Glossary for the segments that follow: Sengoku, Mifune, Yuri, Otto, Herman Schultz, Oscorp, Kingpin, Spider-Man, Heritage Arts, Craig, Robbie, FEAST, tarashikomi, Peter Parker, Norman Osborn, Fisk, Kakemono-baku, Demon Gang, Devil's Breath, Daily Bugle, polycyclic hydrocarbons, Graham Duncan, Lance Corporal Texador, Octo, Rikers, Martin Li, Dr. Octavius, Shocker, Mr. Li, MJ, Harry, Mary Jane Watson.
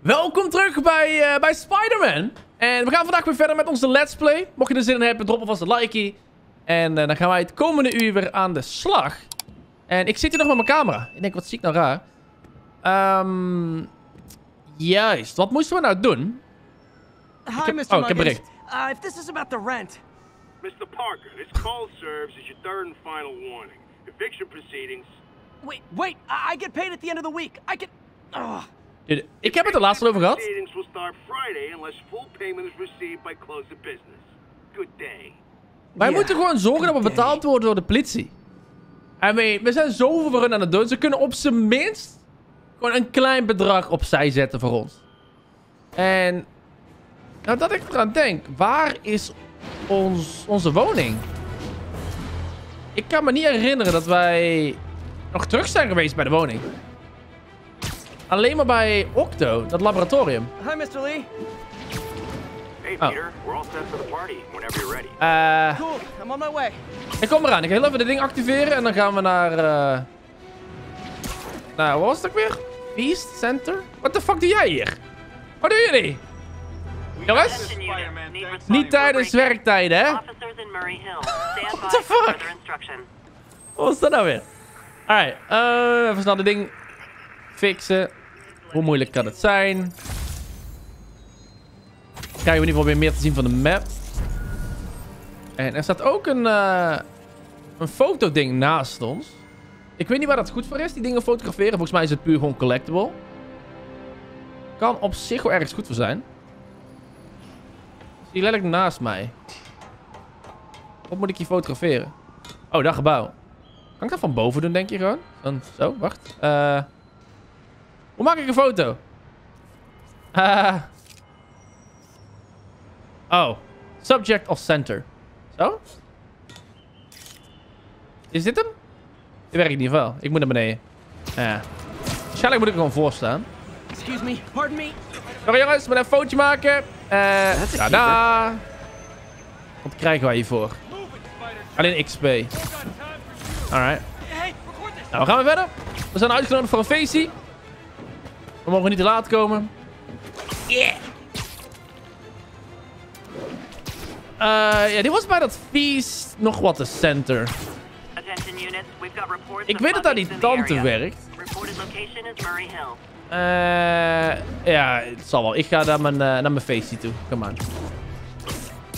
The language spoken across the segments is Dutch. Welkom terug bij Spider-Man. En we gaan vandaag weer verder met onze Let's Play. Mocht je er zin in hebben, drop alvast een likeie. En dan gaan wij het komende uur weer aan de slag. En ik zit hier nog met mijn camera. Ik denk, wat zie ik nou raar? Juist, wat moesten we nou doen? Ik heb bericht. If this is about the rent. Mr. Parker, this call serves as your third and final warning. Eviction proceedings. Wait, I get paid at the end of the week. I can... Ugh. Dude, ik heb het de laatste over gehad. Wij moeten gewoon zorgen dat we betaald worden door de politie. I mean, we zijn zoveel voor hun aan het doen. Ze kunnen op zijn minst gewoon een klein bedrag opzij zetten voor ons. En nou, dat ik eraan denk, waar is onze woning? Ik kan me niet herinneren dat wij nog terug zijn geweest bij de woning. Alleen maar bij Octo, dat laboratorium. Hi, Mr. Li. Hey, Peter. We're all set for the party whenever you're ready. Cool. I'm on my way. Ik kom eraan. Ik ga heel even dit ding activeren en dan gaan we naar... Nou, wat was het ook weer? FEAST Center? What the fuck doe jij hier? Wat doen jullie? Jongens? Niet tijdens werktijden, hè? What the fuck? Wat was dat nou weer? Alright, even snel dit ding fixen. Hoe moeilijk kan het zijn? Dan krijgen we in ieder geval weer meer te zien van de map. En er staat ook een fotoding naast ons. Ik weet niet waar dat goed voor is, die dingen fotograferen. Volgens mij is het puur gewoon collectible. Kan op zich wel ergens goed voor zijn. Die letterlijk naast mij. Wat moet ik hier fotograferen? Oh, dat gebouw. Kan ik dat van boven doen, denk je gewoon? Dan, zo, wacht. Hoe maak ik een foto? Oh. Subject of center. Zo? Is dit hem? Dit werkt in ieder geval. Ik moet naar beneden. Waarschijnlijk moet ik er gewoon voor staan. Excuse me, pardon me. Sorry jongens, ik moet een fotootje maken. Tada! Wat krijgen wij hiervoor? Alleen XP. Alright. Nou, we gaan weer verder. We zijn uitgenodigd voor een feestje. We mogen niet te laat komen. Yeah. Ja, dit was bij dat feest nog wat een center. Ik weet dat daar die tante werkt. Ja, het zal wel. Ik ga naar mijn feestje toe. Come on.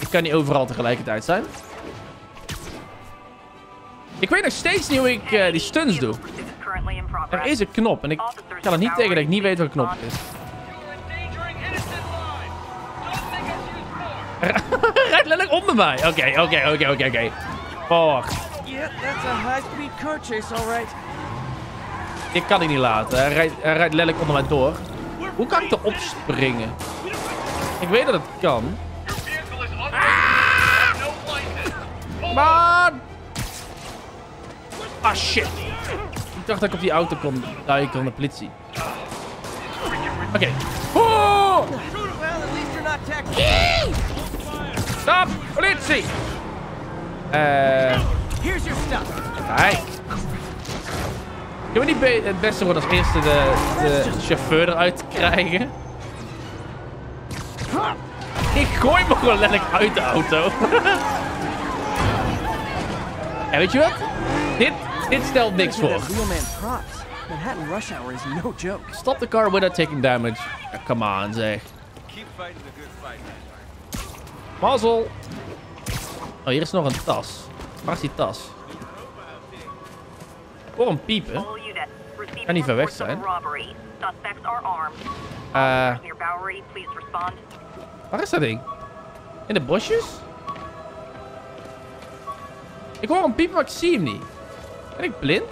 Ik kan niet overal tegelijkertijd zijn. Ik weet nog steeds niet hoe ik die stunts doe. Er is een knop en ik kan het niet tegen dat ik niet weet wat een knop is. Rijd letterlijk onder mij. Oké. Fuck. Dit kan ik niet laten. Hij rijdt letterlijk onder mij door. Hoe kan ik erop springen? Ik weet dat het kan. Maar... Ah, shit. Ik dacht dat ik op die auto kon duiken van de politie. Oké. Oh! Stop, politie! Kijk. Kunnen we niet het beste worden als eerste de chauffeur eruit krijgen? Ik gooi me gewoon letterlijk uit de auto. En weet je wat? Dit stelt niks voor. Stop the car without taking damage. Come on, zeg. Mazzel. Oh, hier is nog een tas. Waar is die tas? Voor een piepen. Kan niet ver weg zijn. Waar is dat ding? In de bosjes? Ik hoor een piep, maar ik zie hem niet. Ben ik blind?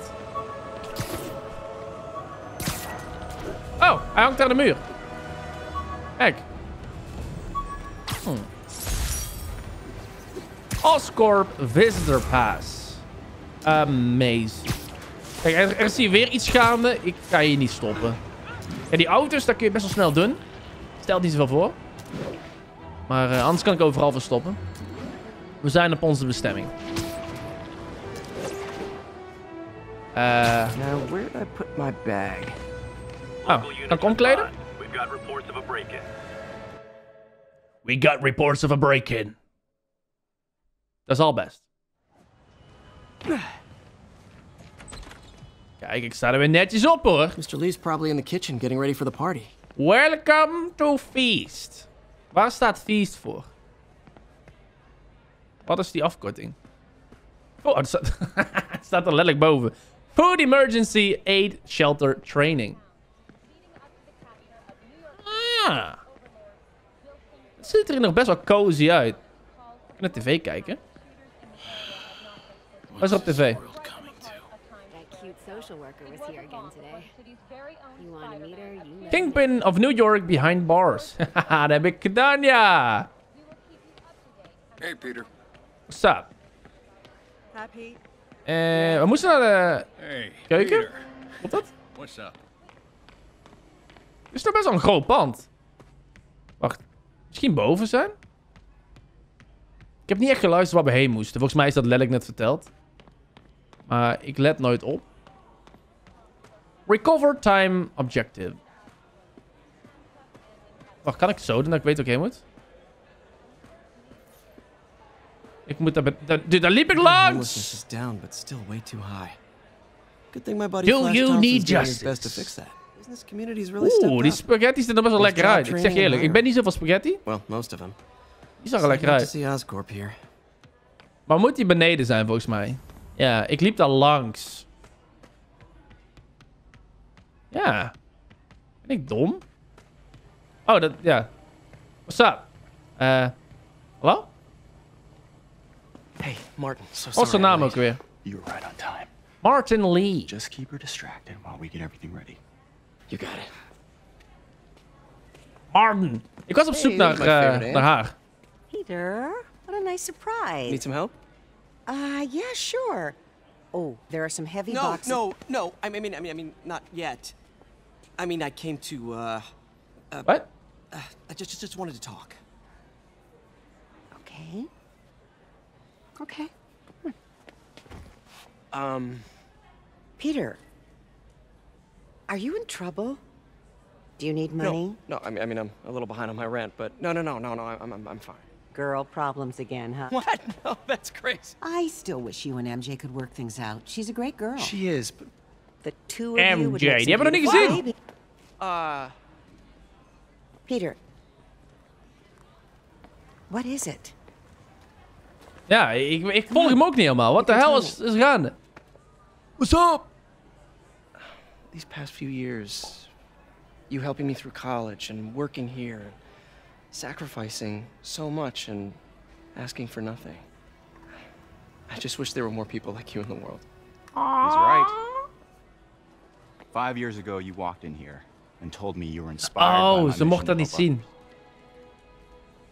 Oh, hij hangt aan de muur. Kijk. Oscorp Visitor Pass. Amazing. Kijk, er is hier weer iets gaande. Ik ga hier niet stoppen. Ja, die auto's, dat kun je best wel snel doen. Stelt niet zoveel voor. Maar anders kan ik overal verstoppen. We zijn op onze bestemming. Now, where did I put my bag? Oh, kan ik omkleden? We've got reports of a break-in. We got reports of a break-in. That's all best. Kijk, ik sta er weer netjes op, hoor. Mr. Lee's probably in the kitchen getting ready for the party. Welcome to Feast. Waar staat Feast voor? Wat is die afkorting? Oh, het staat, het staat er letterlijk boven. Food Emergency Aid Shelter Training. Ah. Het ziet er nog best wel cozy uit. Ik kan naar tv kijken. Wat is er op tv? Kingpin of New York behind bars. Haha, dat heb ik gedaan, ja. Hey, Peter. What's up? Happy. We moesten naar de keuken. Klopt dat? What's up? Dit is toch best wel een groot pand. Wacht, misschien boven zijn? Ik heb niet echt geluisterd waar we heen moesten. Volgens mij is dat letterlijk net verteld. Maar ik let nooit op. Recover time objective. Wacht, kan ik het zo doen dat ik weet waar ik heen moet? Ik moet daar... Dude, daar liep ik langs! Do you need justice? Oeh, die spaghetti ziet er best wel lekker uit. Ik zeg je eerlijk, ik ben niet zoveel spaghetti. Die zag er lekker uit. Maar moet die beneden zijn volgens mij? Ja, ik liep daar langs. Ja. Ben ik dom? Oh, dat... Ja. What's up? Hallo? Hey, Martin. Wat is zijn naam ook weer? You were right on time. Martin Li. Just keep her distracted while we get everything ready. You got it. Martin. Ik was op zoek naar haar. Peter, what a nice surprise. Need some help? Yeah, sure. Oh, there are some heavy boxes. No. I mean, not yet. I mean, I came to, what? I just wanted to talk. Okay. Okay. Come on. Peter, are you in trouble? Do you need money? No. I mean, I'm a little behind on my rent, but no. I'm fine. Girl problems again, huh? What? No, that's crazy. I still wish you and MJ could work things out. She's a great girl. She is, but... The two of you would make some beautiful... Peter. What is it? Ja, ik volg hem ook niet helemaal. What the hell is gaande? What's up? These past few years, you helping me through college and working here... Sacrificing so much and asking for nothing. I just wish there were more people like you in the world. Aww. He's right. 5 years ago, you walked in here and told me you were inspired. Oh, ze mocht dat niet zien.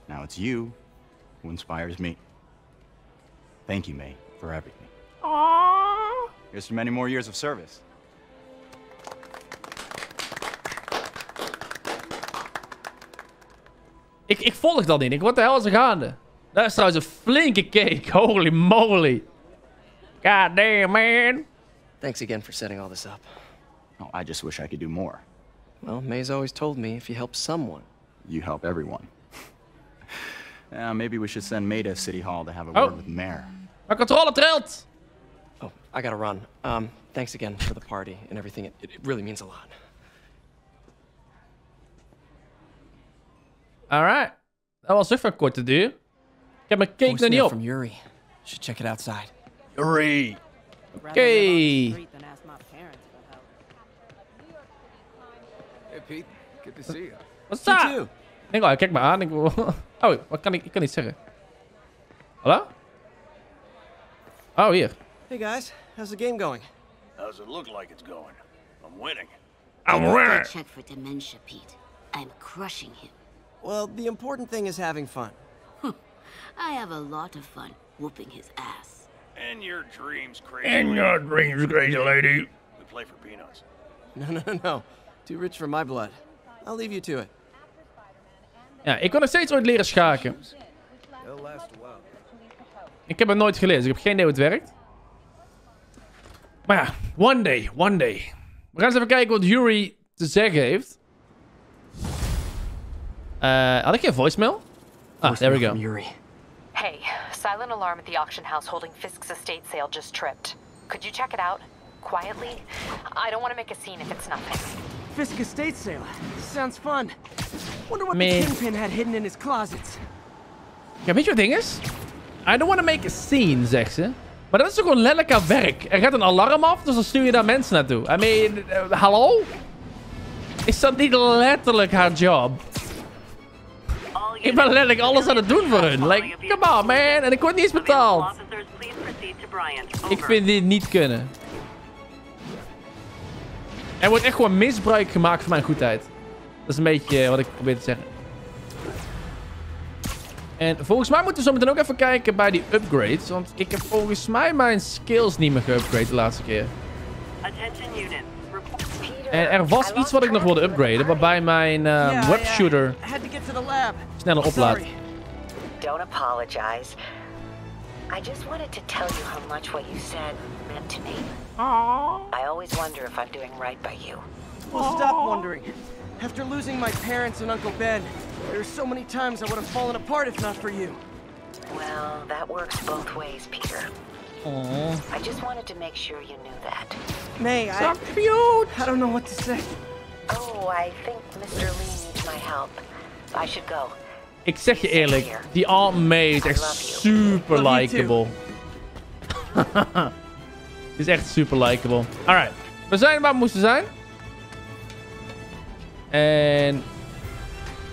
Now it's you who inspires me. Thank you, May, for everything. Aww. Here's to many more years of service. Ik volg dat niet. Wat de hel is er gaande? Dat is trouwens een flinke cake. Holy moly. God damn, man. Thanks again for setting all this up. Oh, I just wish I could do more. Well, May's always told me if you help someone, you help everyone. Maybe we should send May to City Hall to have a word with the mayor. Mijn controle trilt. Oh, I gotta run. Thanks again for the party and everything. It really means a lot. Alright. Dat was even een korte duur. Ik heb mijn cake nog niet op. Yuri. Should check it outside. Yuri. Oké. Hey Pete, good to see you. What's up? Kijk me aan. Oh, wat kan ik kan niet zeggen. Hallo? Oh, hier. Hey guys, how's the game going? How's it look like it's going? I'm winning. I'm winning. Check for dementia, Pete. I'm crushing him. Well, the important thing is having fun. I have a lot of fun whooping his ass. In your dreams, crazy lady. In your dreams, crazy lady. We play for peanuts. No. Too rich for my blood. I'll leave you to it. Ja, ik kon nog steeds ooit leren schaken. Ik heb het nooit geleerd, dus ik heb geen idee hoe het werkt. Maar ja, one day. We gaan eens even kijken wat Yuri te zeggen heeft. I like your voicemail. Ah, there we go. Yuri. Hey, silent alarm at the auction house holding Fisk's estate sale just tripped. Could you check it out? Quietly? I don't want to make a scene if it's nothing. Fisk estate sale. Sounds fun. Wonder what the Kingpin had hidden in his closets. Ja, weet je wat het ding is? I don't want to make a scene, zegt ze. Maar dat is toch gewoon letterlijk haar werk. Er gaat een alarm af, dus dan stuur je daar mensen naartoe. I mean, hallo? Is dat niet letterlijk haar job? Ik ben letterlijk alles aan het doen voor hun. Like, come on man. En ik word niet eens betaald. Ik vind dit niet kunnen. Er wordt echt gewoon misbruik gemaakt van mijn goedheid. Dat is een beetje wat ik probeer te zeggen. En volgens mij moeten we zo meteen ook even kijken bij die upgrades. Want ik heb volgens mij mijn skills niet meer geüpgrade de laatste keer. En er was iets wat ik nog wilde upgraden. Waarbij mijn webshooter sneller oplaadt. Don't apologize. I just wanted to tell you how much what you said meant to me. I always wonder if I'm doing right by you. Well, stop wondering. After losing my parents and Uncle Ben, there are so many times I would have fallen apart if not for you. Well, that works both ways, Peter. Aww. I just wanted to make sure you knew that. May I? So cute. I don't know what to say. Oh, I think Mr. Li needs my help. I should go. Ik zeg je eerlijk, die Aunt May is echt super likable. Is echt super likable. Alright, we zijn waar we moesten zijn. En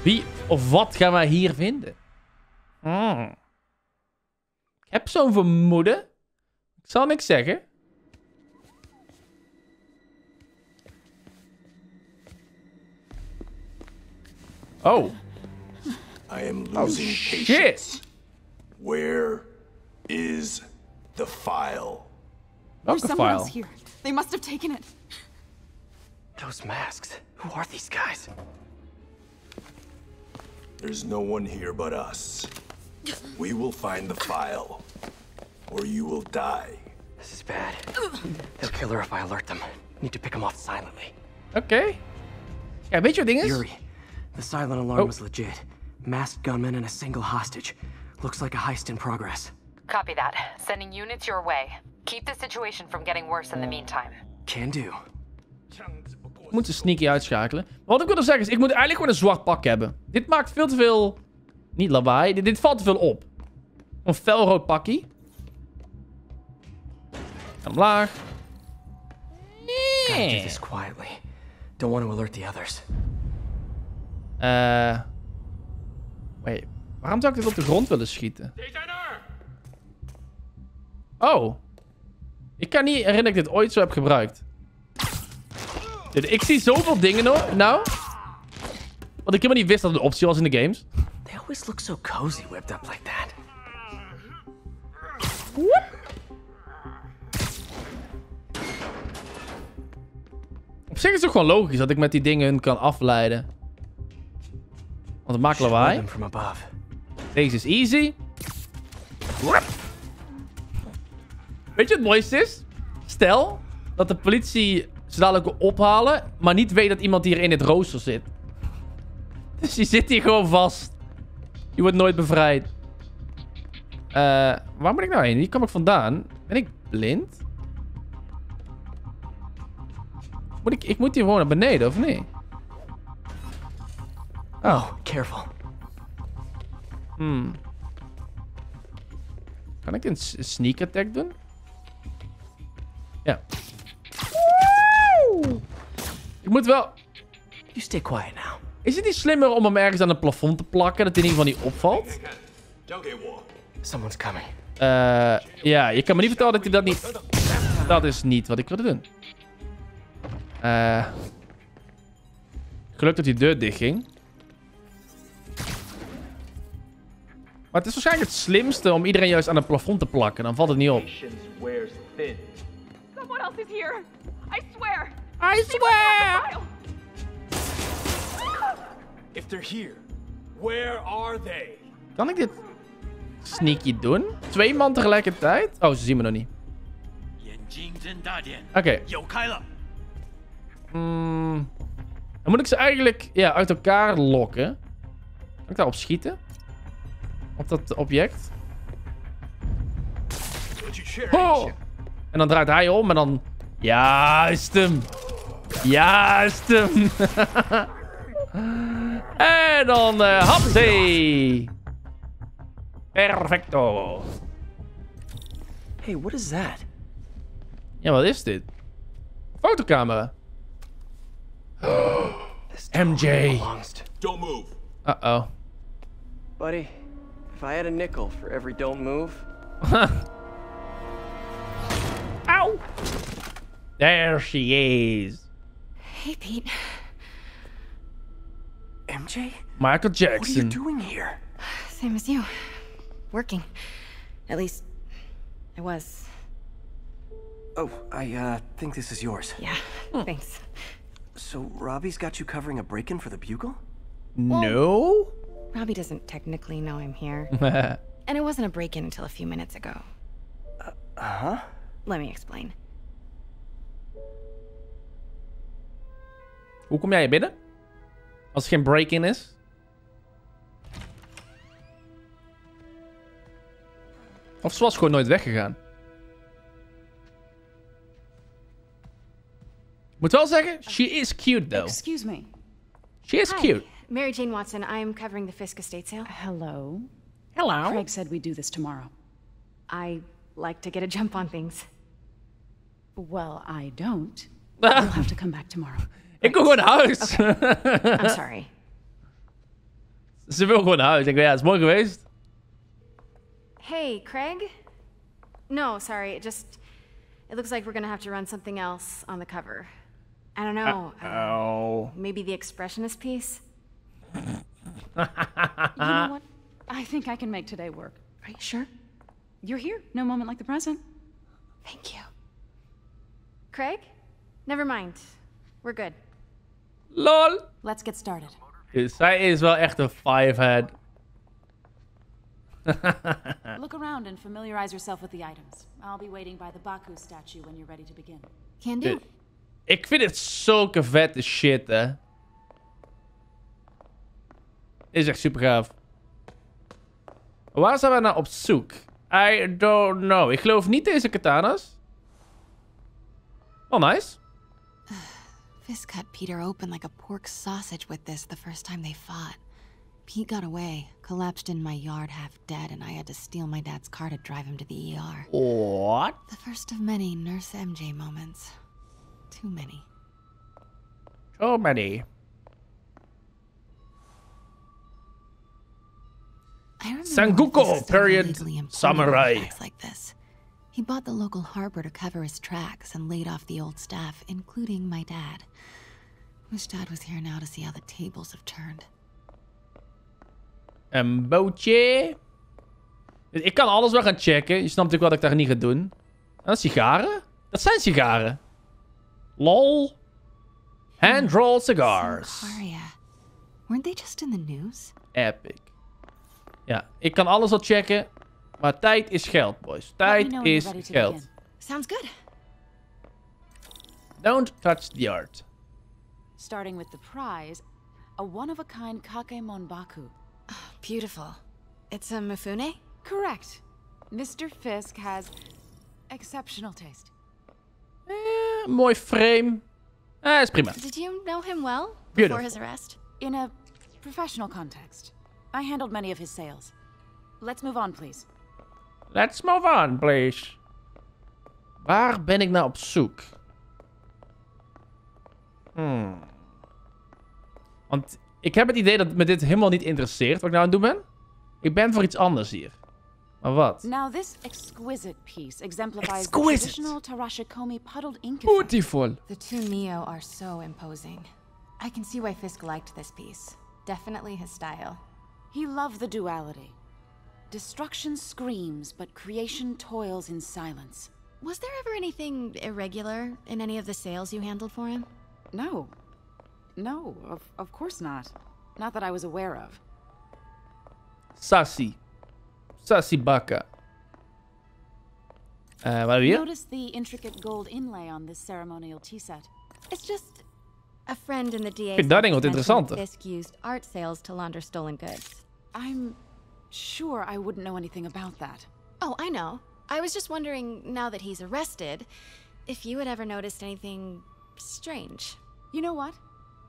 wie of wat gaan wij hier vinden? Ik heb zo'n vermoeden. Ik zal niks zeggen. Oh. I am losing patience. Where is the file? There's someone else here. They must have taken it. Those masks. Who are these guys? There's no one here but us. We will find the file, or you will die. This is bad. They'll kill her if I alert them. Need to pick them off silently. Okay. Yeah, bet your thing is. Yuri, the silent alarm was legit. Masked gunmen and a single hostage. Looks like a heist in progress. Copy that. Sending units your way. Keep the situation from getting worse in the meantime. Can do. Ik moet de sneaky uitschakelen. Maar wat ik wilde zeggen is, ik moet eigenlijk gewoon een zwart pak hebben. Dit maakt veel te veel... Niet lawaai. Dit valt te veel op. Een felrood pakkie. En omlaag. Nee. Don't want to alert the others. Wait. Waarom zou ik dit op de grond willen schieten? Oh. Ik kan niet herinneren dat ik dit ooit zo heb gebruikt. Ik zie zoveel dingen nou. Want ik helemaal niet wist dat het een optie was in de games. They always look so cozy whipped up like that. Woep. Op zich is het ook gewoon logisch dat ik met die dingen hun kan afleiden. Want het maakt lawaai. Deze is easy. Woep. Weet je wat het mooiste is? Stel dat de politie ze dadelijk ophalen, maar niet weet dat iemand hier in het rooster zit. Dus die zit hier gewoon vast. Je wordt nooit bevrijd. Waar moet ik nou heen? Hier kom ik vandaan. Ben ik blind? Ik moet hier gewoon naar beneden, of niet? Oh, careful. Kan ik een sneak attack doen? Ja. Ik moet wel... You stay quiet now. Is het niet slimmer om hem ergens aan het plafond te plakken, dat in ieder geval niet opvalt? Someone's coming. Ja, je kan me niet vertellen dat hij dat niet... Dat is niet wat ik wilde doen. Gelukkig dat die deur dicht ging. Maar het is waarschijnlijk het slimste om iedereen juist aan het plafond te plakken. Dan valt het niet op. Someone else is here. I swear. I swear! If they're here, where are they? Kan ik dit sneaky doen? Twee man tegelijkertijd? Oh, ze zien me nog niet. Oké. Dan moet ik ze eigenlijk uit elkaar lokken. Kan ik daarop schieten? Op dat object? Oh! En dan draait hij om en dan... Juist hem! Juist hem! En dan... hapzee! Perfecto! Hey, what is that? Ja, wat is dit? Fotocamera. MJ. Don't move. Uh-oh. Buddy, if I had a nickel for every don't move. Ow! There she is. Hey, Pete. MJ? Michael Jackson. What are you doing here? Same as you. Working. At least, I was. Oh, I think this is yours. Yeah, thanks. So Robbie's got you covering a break-in for the Bugle? No. Robbie doesn't technically know I'm here. And it wasn't a break-in until a few minutes ago. Uh-huh. Let me explain. Hoe kom jij hier binnen? Als er geen break-in is? Of ze was gewoon nooit weggegaan. Moet wel zeggen, she is cute though. Excuse me. She is cute. Mary Jane Watson, I am covering the Fisk estate sale. Hello. Hello. Craig said we'd do this tomorrow. I like to get a jump on things. Well, I don't. We'll have to come back tomorrow. Ik wil gewoon naar huis. Okay. I'm sorry. Ze wil gewoon naar huis. Ik weet, ja, het is mooi geweest. Hey, Craig? No, sorry. It looks like we're gonna have to run something else on the cover. I don't know. Oh. Maybe the expressionist piece? You know what? I think I can make today work. Are you sure? You're here. No moment like the present. Thank you. Craig? Never mind. We're good. LOL. Let's get started. Zij is wel echt een fivehead. Look around and familiarize yourself with the items. I'll be waiting by the Baku statue when you're ready to begin. Can do. Ik vind het zulke vette shit, hè. Is echt super gaaf. Waar zijn we nou op zoek? I don't know. Ik geloof niet deze katana's. Wel nice. Fisk cut Peter open like a pork sausage with this the first time they fought. Pete got away, collapsed in my yard half dead, and I had to steal my dad's car to drive him to the ER. What? The first of many Nurse MJ moments. Too many. So many. I remember Sengoku, period, samurai. Like this. He bought the local harbor to cover his tracks and laid off the old staff, including my dad. Wish Dad was here now to see how the tables have turned. Een bootje. Ik kan alles wel gaan checken. Je snapt natuurlijk wel dat ik daar niet ga doen. En sigaren? Dat zijn sigaren. Lol. Hand-rolled cigars. Weren't they just in the news? Epic. Ja, ik kan alles wel checken. Maar tijd is geld, boys. Tijd is geld. Sounds good. Don't touch the art. Starting with the prize, a one-of-a-kind Kakemono-baku. Oh, beautiful. It's a Mifune? Correct. Mr. Fisk has exceptional taste. Mooi frame. Is prima. Did you know him well before his arrest? In a professional context. I handled many of his sales. Let's move on, please. Let's move on, please. Waar ben ik nou op zoek? Want... Ik heb het idee dat me dit helemaal niet interesseert wat ik nou aan het doen ben. Ik ben voor iets anders hier. Maar wat? Now this exquisite piece exemplifies the traditional tarashikomi puddled ink effect. Beautiful. The two Neo are so imposing. I can see why Fisk liked this piece. Definitely his style. He loved the duality. Destruction screams, but creation toils in silence. Was there ever anything irregular in any of the sales you handled for him? No. No, of course not. Not that I was aware of. Sassy. Sassy Baka. What are you? Notice the intricate gold inlay on this ceremonial tea set. It's just a friend in the DA. Fisk used art sales to launder stolen goods. I'm sure I wouldn't know anything about that. Oh, I know. I was just wondering, now that he's arrested, if you had ever noticed anything strange. You know what?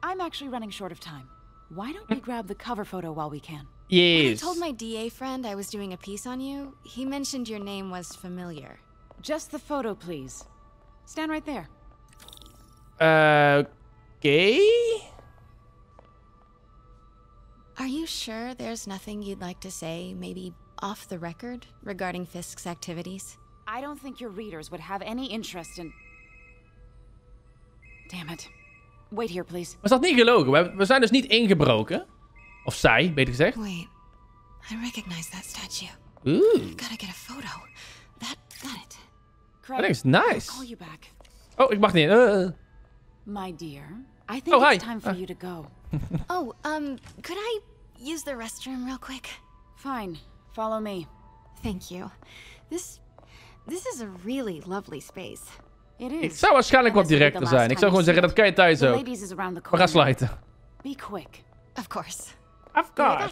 I'm actually running short of time. Why don't we grab the cover photo while we can? Yes. When I told my DA friend I was doing a piece on you, he mentioned your name was familiar. Just the photo, please. Stand right there. Okay? Are you sure there's nothing you'd like to say, maybe off the record, regarding Fisk's activities? I don't think your readers would have any interest in... Damn it. Wait here, please. Was dat niet gelogen? We zijn dus niet ingebroken. Of zij, beter gezegd. Wait. I recognize that statue. Ooh. I've gotta get a photo. That got it. Craig, that is nice. I'll call you back. Oh, ik mag niet. My dear, I think it's time for you to go. Oh, could I use the restroom real quick? Fine. Follow me. Thank you. This is a really lovely space. It is. Ik zou waarschijnlijk wat directer zijn. Ik zou gewoon zeggen, dat kan je thuis ook. We gaan sluiten. Be quick. Of course. Of course.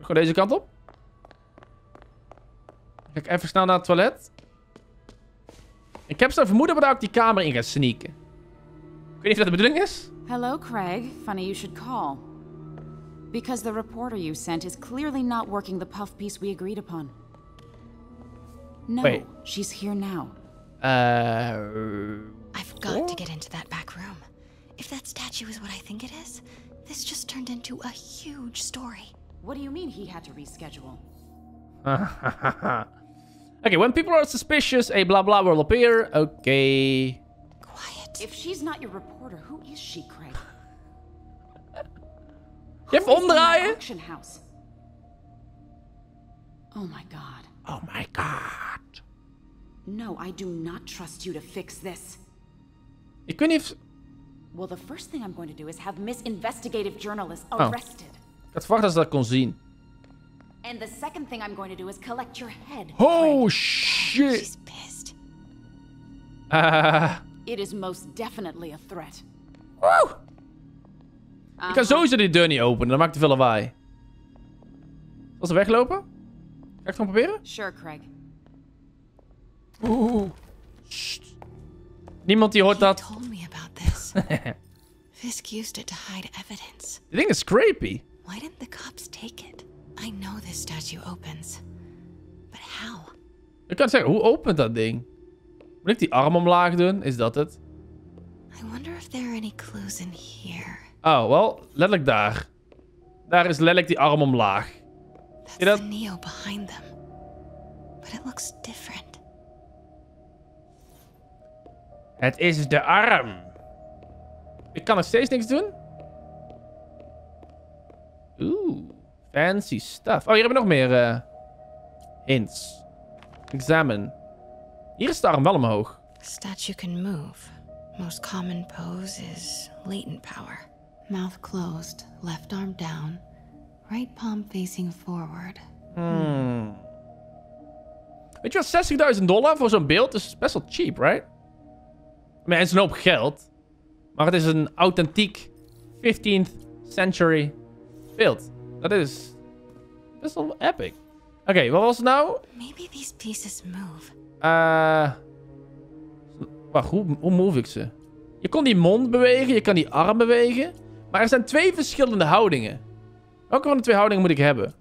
Gewoon deze kant op. Kijk even snel naar het toilet. Ik heb zo'n vermoeden dat we daar ook die kamer in gaan sneaken. Ik weet niet of dat de bedoeling is. Hello, Craig. Funny you should call. Because the reporter you sent is clearly not working the puff piece we agreed upon. No, wait. She's here now. I've got to get into that back room. If that statue is what I think it is, this just turned into a huge story. What do you mean he had to reschedule? Okay, when people are suspicious, a blah blah will appear. Okay. Quiet. If she's not your reporter, who is she, Craig? Je hebt omdraaien. Oh my god. Oh my god. No, I do not trust you to fix this. Ik weet niet. Well, the first thing I'm going to do is have Miss Investigative Journalist arrested. Ik had verwacht dat ze dat kon zien. And the second thing I'm going to do is collect your head. Oh shit. She's pissed. It is most definitely a threat. Woo! Ik kan sowieso die deur niet openen, dat maakt te veel lawaai. Zal ze weglopen? Ga ik het gewoon proberen? Sure, Craig. Oeh. Sst. Niemand die hoort dat. Fisk used it to hide evidence. Dit ding is creepy. Why didn't the cops take it? I know this statue opens. But how? Ik kan zeggen, hoe opent dat ding? Moet ik die arm omlaag doen? Is dat het? I wonder if there are any clues in here. Oh, wel, letterlijk daar. Daar is letterlijk die arm omlaag. Zie je dat? Neo behind them. But it looks different. Het is de arm. Ik kan nog steeds niks doen. Oeh, fancy stuff. Oh, hier hebben we nog meer hints. Examine. Hier is de arm wel omhoog. The statue can move. Most common pose is latent power. Mouth closed, left arm down, right palm facing forward. Weet je wat, $60.000 voor zo'n beeld is best wel cheap, right? I mean, het is een hoop geld. Maar het is een authentiek 15th century beeld. Dat is best wel epic. Oké, wat was het nou? Maybe these pieces move. Wacht, hoe move ik ze? Je kon die mond bewegen, je kan die arm bewegen. Maar er zijn twee verschillende houdingen. Welke van de twee houdingen moet ik hebben?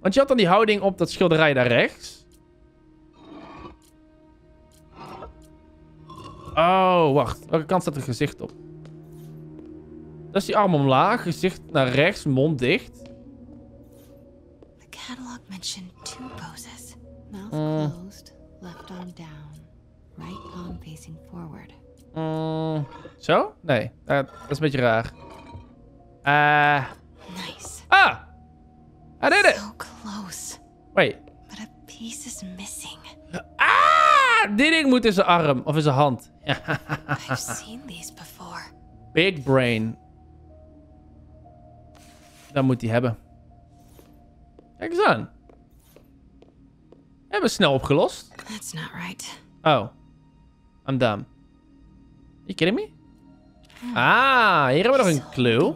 Want je had dan die houding op dat schilderij daar rechts. Oh, wacht. Welke kant staat er gezicht op? Dat is die arm omlaag, gezicht naar rechts, mond dicht. The catalog mentioned two poses. Mouth closed, left arm down. Right palm facing forward. Zo? Nee, dat is een beetje raar. Nice. Ah! I did it! So close. Wait. But a piece is missing. Ah! Dit ding moet in zijn arm of in zijn hand. I've seen these before. Big brain. Dat moet hij hebben. Kijk eens aan. Hebben we snel opgelost? That's not right. Oh. I'm dumb. Are you kidding me? Ah, hier hebben we nog een clue.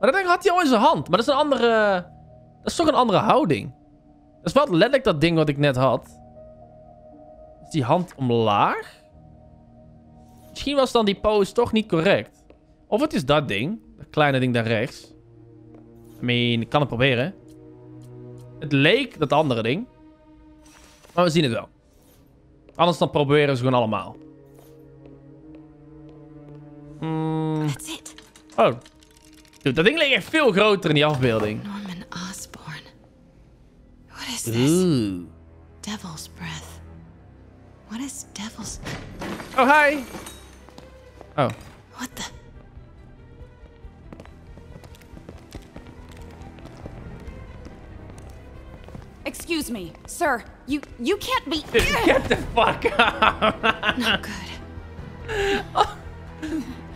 Maar dan had hij al in zijn hand. Maar dat is een andere... Dat is toch een andere houding. Dat is wel letterlijk dat ding wat ik net had. Is die hand omlaag? Misschien was dan die pose toch niet correct. Of het is dat ding. Dat kleine ding daar rechts. I mean, ik kan het proberen. Het leek dat andere ding. Maar we zien het wel. Anders dan proberen we ze gewoon allemaal. Oh. Dude, dat ding leek echt veel groter in die afbeelding. Norman Osborn. What is this? Ooh. Devil's Breath. What is Devil's... Oh, hi. Oh. What the... Excuse me, sir. You can't be... Get the fuck out. Not good. Oh.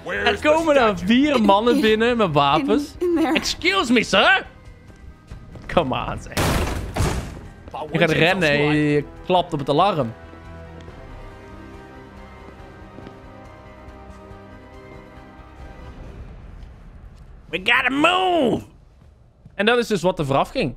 Er komen er 4 mannen binnen met wapens. Excuse me, sir. Come on, zeg. Je gaat rennen en je klapt op het alarm. We gotta move! En dat is dus wat er vooraf ging.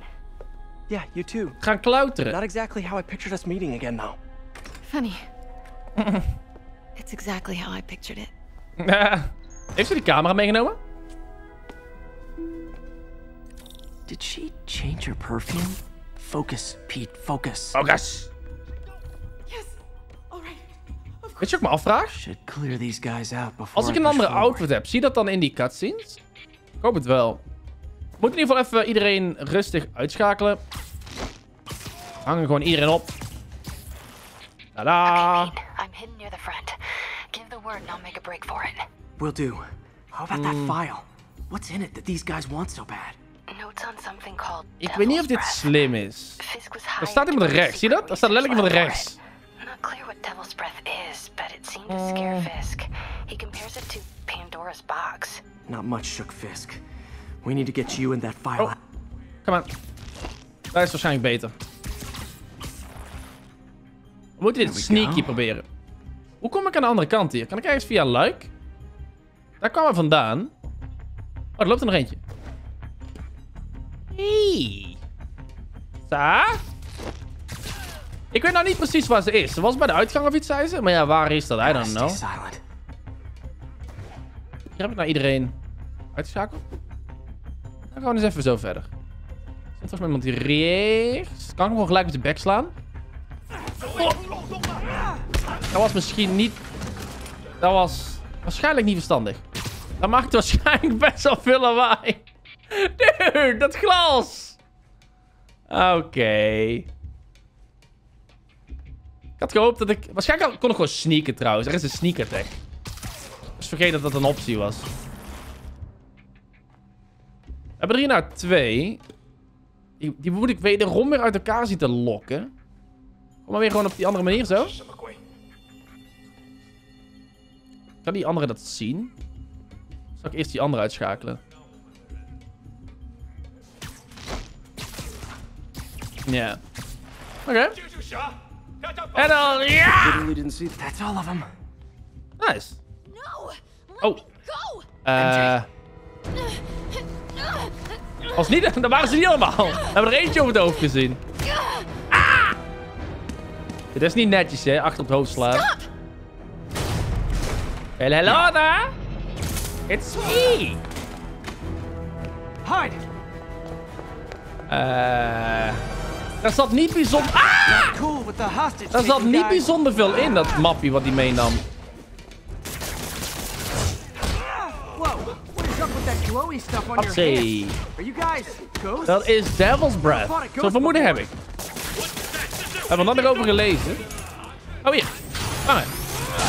Yeah, you too. Gaan klauteren. Not exactly how I pictured us meeting again, though. Funny. It's exactly how I pictured it. Heeft ze die camera meegenomen? Did she change her perfume? Focus, Pete, focus. Focus. Yes. All right. Weet je wat ik me afvraag? Als ik een andere outfit heb, zie dat dan in die cutscenes? Ik hoop het wel. Ik moet in ieder geval even iedereen rustig uitschakelen. Hangen gewoon iedereen op. Tada. Okay, Pete. I'm hidden near the front. Give the word and I'll make a break for it. Will do. How about that file? What's in it that these guys want so bad? Notes on something called Devil's Breath. Ik weet niet of dit slim is. Er staat iemand rechts, zie je dat? Er staat letterlijk iemand rechts. Not clear what Devil's Breath is, but it seemed to scare Fisk. He compares it to Pandora's box. Not much shook Fisk. We need to get you in that file. Oh. Come on. Dat is waarschijnlijk beter. We moeten dit sneaky proberen. Hoe kom ik aan de andere kant hier? Kan ik ergens via een luik? Daar kwamen we vandaan. Oh, er loopt er nog eentje. Hey. Sa? Ik weet nou niet precies waar ze is. Ze was bij de uitgang of iets, zei ze. Maar ja, waar is dat? I don't know. Hier heb ik nou iedereen uitgeschakeld. Dan gaan we eens even zo verder. Zit volgens mij iemand hier rechts. Kan ik gewoon gelijk met de bek slaan? Oh. Dat was misschien niet... Dat was... Waarschijnlijk niet verstandig. Dat maakt waarschijnlijk best wel veel lawaai. Dude, dat glas. Oké. Ik had gehoopt dat ik... Waarschijnlijk kon ik gewoon sneaken trouwens. Er is een sneaker tag. Dus vergeet dat dat een optie was. We hebben er hier nou 2. Die moet ik wederom weer uit elkaar zien te lokken. Kom maar weer gewoon op die andere manier zo. Kan die andere dat zien? Zal ik eerst die andere uitschakelen? Ja. Yeah. Oké. En dan... Ja! Nice. Oh. Als niet, dan waren ze niet allemaal. We hebben er eentje over het hoofd gezien. Ah! Dit is niet netjes, hè? Achter op het hoofd slaan. Well, hello there! It's me! Hide! Daar zat niet bijzonder... Ah! Daar zat niet bijzonder veel in, dat mappie wat hij meenam. Hapsee. Dat is Devil's Breath. Zo'n vermoeden heb ik. We hebben er nog over gelezen. Oh, hier. Kom maar.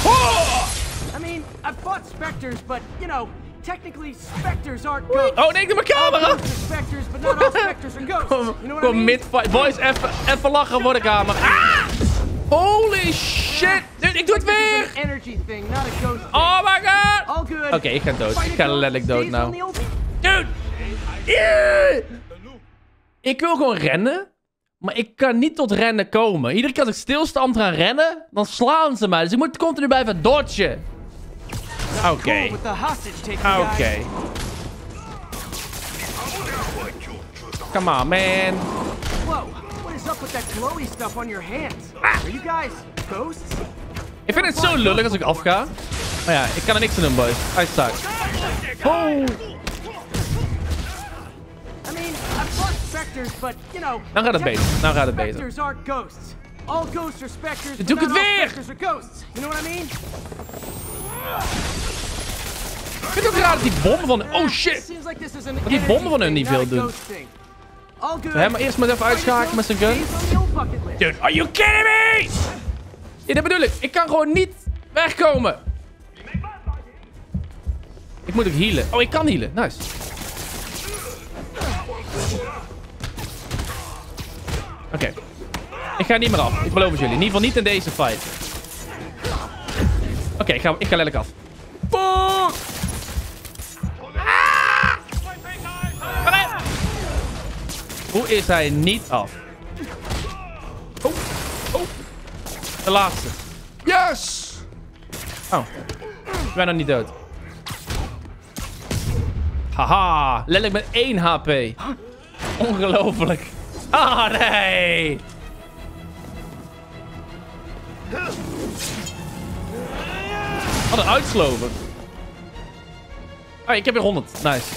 Oh! I mean, I've fought specters, but, you know, Technically, specters aren't ghosts. Oh, neem me camera! Specters, but not all specters are ghosts. You know what I mean? Mid-fight. Boys, even lachen voor de camera. Ah! Holy shit! Dude, ik doe het weer! Oh my god! Oké, ik ga dood. Ik ga letterlijk dood nou. Dude! Yeah! Ik wil gewoon rennen. Maar ik kan niet tot rennen komen. Iedere keer als ik stilstand ga rennen, dan slaan ze mij. Dus ik moet continu blijven dodgen. Oké. Come on, man. Ik vind het zo lullig als ik afga. Maar ja, ik kan er niks aan doen, boys. I suck. Oh. Nou gaat het beter. Nou gaat het beter. Doe ik het weer! Ik vind het ook raar dat die bommen van... Oh shit! Dat die bommen van hun niet veel doen. Maar eerst maar even uitschakelen met zijn gun. Dude, are you kidding me? Ja, dat bedoel ik. Ik kan gewoon niet wegkomen. Ik moet ook healen. Oh, ik kan healen. Nice. Oké. Ik ga niet meer af. Ik beloof het jullie. In ieder geval niet in deze fight. Oké, ik ga lelijk af. Fuck! Ah! Hoe is hij niet af? Oh, oh. De laatste. Yes! Oh. Ik ben nog niet dood. Haha. Lelijk met 1 HP. Ongelooflijk. Ah, nee! Wat een uitslover. Oh, ik heb weer 100. Nice.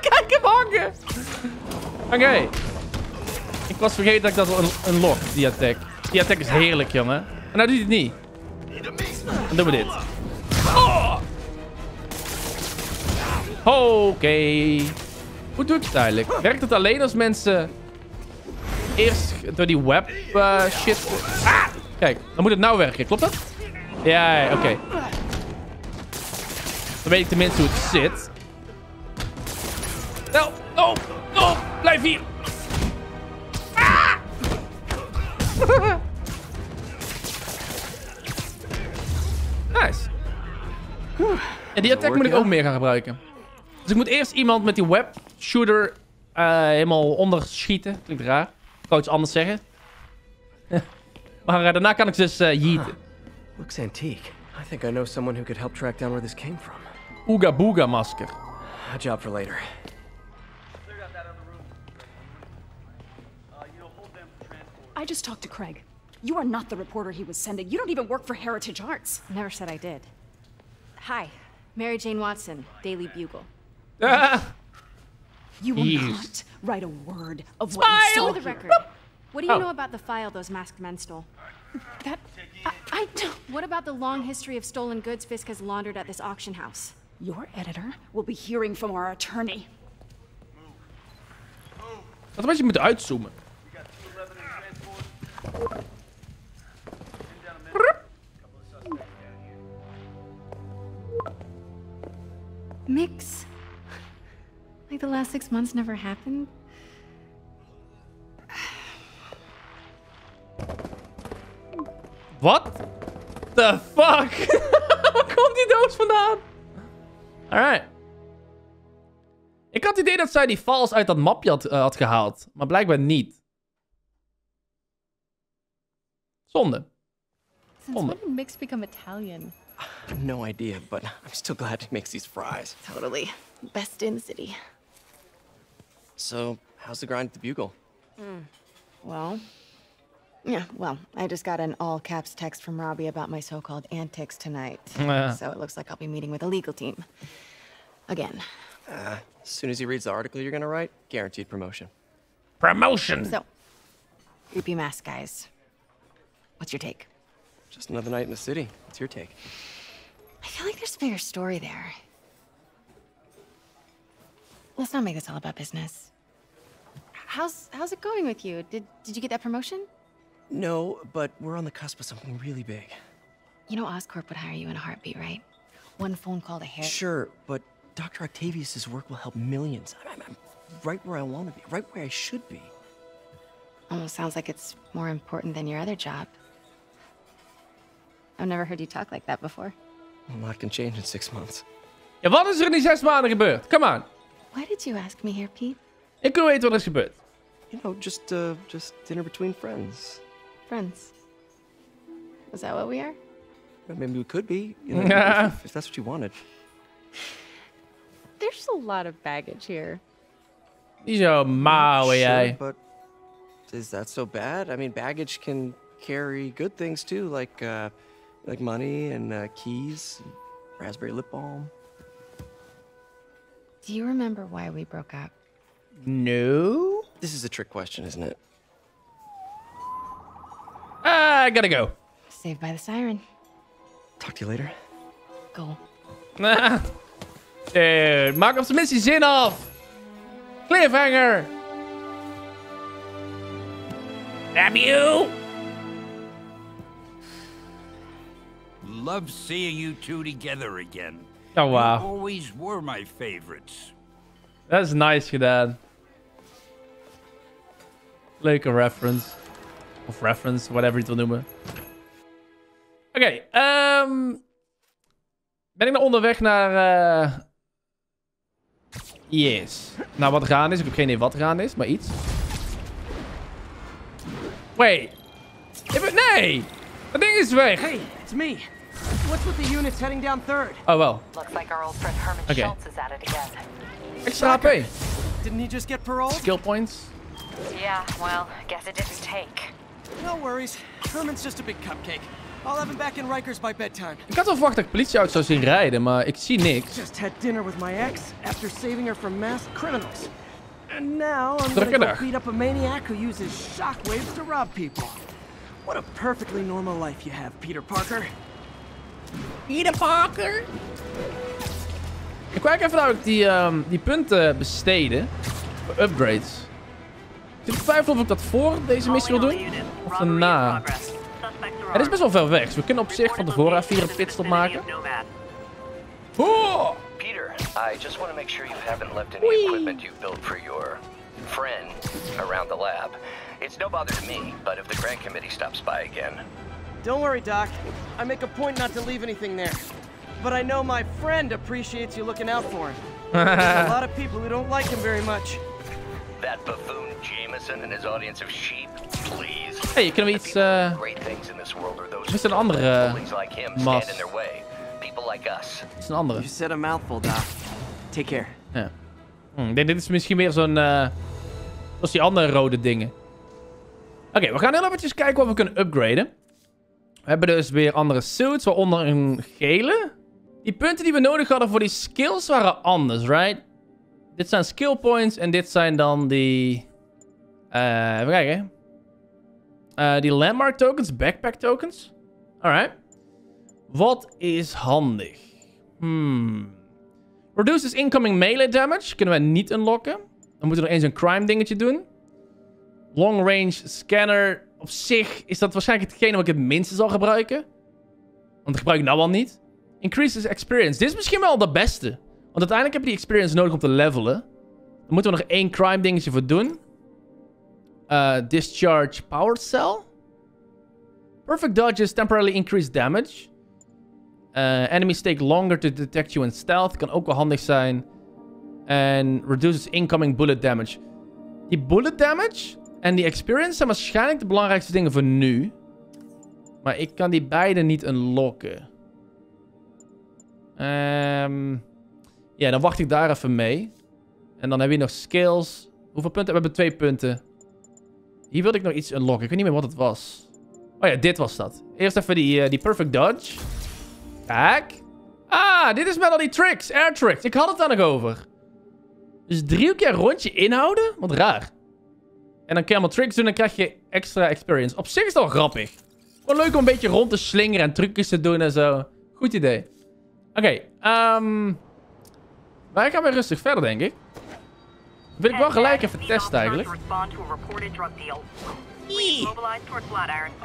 Kijk hem hangen. Oké. Ik was vergeten dat ik dat unlock, die attack. Die attack is heerlijk, jongen. En nou doet hij het niet. Dan doen we dit. Oh. Oké. Hoe doe ik het eigenlijk? Werkt het alleen als mensen... Eerst door die web shit. Ah! Kijk, dan moet het nou werken. Klopt dat? Ja, oké. Dan weet ik tenminste hoe het zit. Nou, no, blijf hier. Ah! Nice. En die attack moet ik ook meer gaan gebruiken. Dus ik moet eerst iemand met die web shooter helemaal onderschieten. Klinkt raar. Ik wou iets anders zeggen. Maar daarna kan ik ze dus yeeten. Looks antique. I think I know someone who could help track down where this came from. Ooga booga masker. A job for later. I just talked to Craig. You are not the reporter he was sending. You don't even work for Heritage Arts. Never said I did. Hi, Mary Jane Watson, Daily Bugle. You will not write a word of what you saw. For the record, what do you know about the file those masked men stole? That... I don't... What about the long history of stolen goods Fisk has laundered at this auction house? Your editor will be hearing from our attorney. Dat was je moet uitzoomen. Mix. Like the last 6 months never happened. What the fuck? Waar komt die doos vandaan? Alright. Ik had het idee dat zij die vals uit dat mapje had gehaald. Maar blijkbaar niet. Zonde. Sinds when did Mix become Italian? No idea, but I'm still glad he makes these fries. Totally. Best in the city. So, how's the grind at the Bugle? Well, I just got an all-caps text from Robbie about my so-called antics tonight. So it looks like I'll be meeting with a legal team. Again. As soon as he reads the article you're gonna write, guaranteed promotion. Promotion! So, creepy mask guys. What's your take? Just another night in the city. What's your take? I feel like there's a bigger story there. Let's not make this all about business. How's it going with you? Did you get that promotion? No, but we're on the cusp of something really big. You know Oscorp would hire you in a heartbeat, right? One phone call to Harry. Sure, but Dr. Octavius's work will help millions. I'm right where I want to be, right where I should be. Almost sounds like it's more important than your other job. I've never heard you talk like that before. A lot can change in 6 months. Ja, wat is er in die 6 maanden gebeurd? Come on. Why did you ask me here, Pete? Ik wil weten wat er is gebeurd. You know, just dinner between friends. Friends? Is that what we are? Well, maybe we could be. You know, yeah. If that's what you wanted. There's a lot of baggage here. You're sure, but is that so bad? I mean, baggage can carry good things too, like money and keys, and raspberry lip balm. Do you remember why we broke up? No. This is a trick question, isn't it? I gotta go. Saved by the siren. Talk to you later. Go. Dude, maak op zijn missie zin af. Cliffhanger. Damn you. Love seeing you two together again. Oh, wow. You always were my favorites. Dat is nice gedaan. Leuke reference. Of reference, whatever je het wil noemen. Oké, ben ik nou onderweg naar... Yes. Nou, wat gaan is. Ik heb geen idee wat gaan is, maar iets. Wait. Nee! Dat ding is weg! Hey, it's me. What's with the units heading down third? Oh, well. Looks like our old friend Herman Schultz is at it again. Extra HP. Didn't he just get paroled? Skill points. Yeah, well, guess it didn't take. No worries. Herman's just a big cupcake. I'll have him back in Rikers by bedtime. Ik had al verwacht dat ik politieauto's zou zien rijden, maar ik zie niks. Just had dinner with my ex after saving her from masked criminals. And now I'm gonna go beat up a maniac who uses shockwaves to rob people. What a perfectly normal life you have, Peter Parker. Peter Parker? Ik kijk even naar die punten besteden. Voor upgrades. Ik twijfel of ik dat voor deze missie wil doen. Of daarna. Het is best wel ver weg. Dus we kunnen op zich van tevoren even hier een pitstop maken. Oh! Peter, I just want to make sure you haven't left any equipment you built for your friend around the lab. It's no bother to me, but if the grant committee stops by again. Don't worry, Doc. I make a point not to leave anything there. But I know my friend appreciates you looking out for him. There's a lot of people who don't like him very much. That buffoon Jameson and his audience of sheep, please. Hey, you can meet great things in this world are those just an andere like him stand in their way. People like us. It's an andere. You said a mouthful, Doc. Take care. Yeah. Dit is misschien meer zo'n als die andere rode dingen. Oké, we gaan heel eventjes kijken wat we kunnen upgraden. We hebben dus weer andere suits, waaronder een gele. Die punten die we nodig hadden voor die skills waren anders, right? Dit zijn skill points en dit zijn dan die... even kijken. Die landmark tokens, backpack tokens. Alright. Wat is handig? Reduces incoming melee damage. Kunnen wij niet unlocken. Dan moeten we nog eens een crime dingetje doen. Long range scanner. Op zich is dat waarschijnlijk hetgene wat ik het minste zal gebruiken. Want dat gebruik ik nou al niet. Increases experience. Dit is misschien wel de beste. Want uiteindelijk heb je die experience nodig om te levelen. Dan moeten we nog 1 crime dingetje voor doen. Discharge power cell. Perfect dodges temporarily increase damage. Enemies take longer to detect you in stealth. Kan ook wel handig zijn. En reduces incoming bullet damage. Die bullet damage... En die experience zijn waarschijnlijk de belangrijkste dingen voor nu. Maar ik kan die beide niet unlocken. Ja, dan wacht ik daar even mee. En dan heb je nog skills. Hoeveel punten? We hebben 2 punten. Hier wilde ik nog iets unlocken. Ik weet niet meer wat het was. Oh ja, dit was dat. Eerst even die perfect dodge. Kijk. Ah, dit is met al die tricks. Air tricks. Ik had het daar nog over. Dus 3 keer rondje inhouden? Wat raar. En dan kan je allemaal tricks doen en krijg je extra experience. Op zich is dat wel grappig. Wel leuk om een beetje rond te slingeren en trucjes te doen en zo. Goed idee. Oké, wij gaan weer rustig verder, denk ik. Wil ik wel gelijk even testen eigenlijk.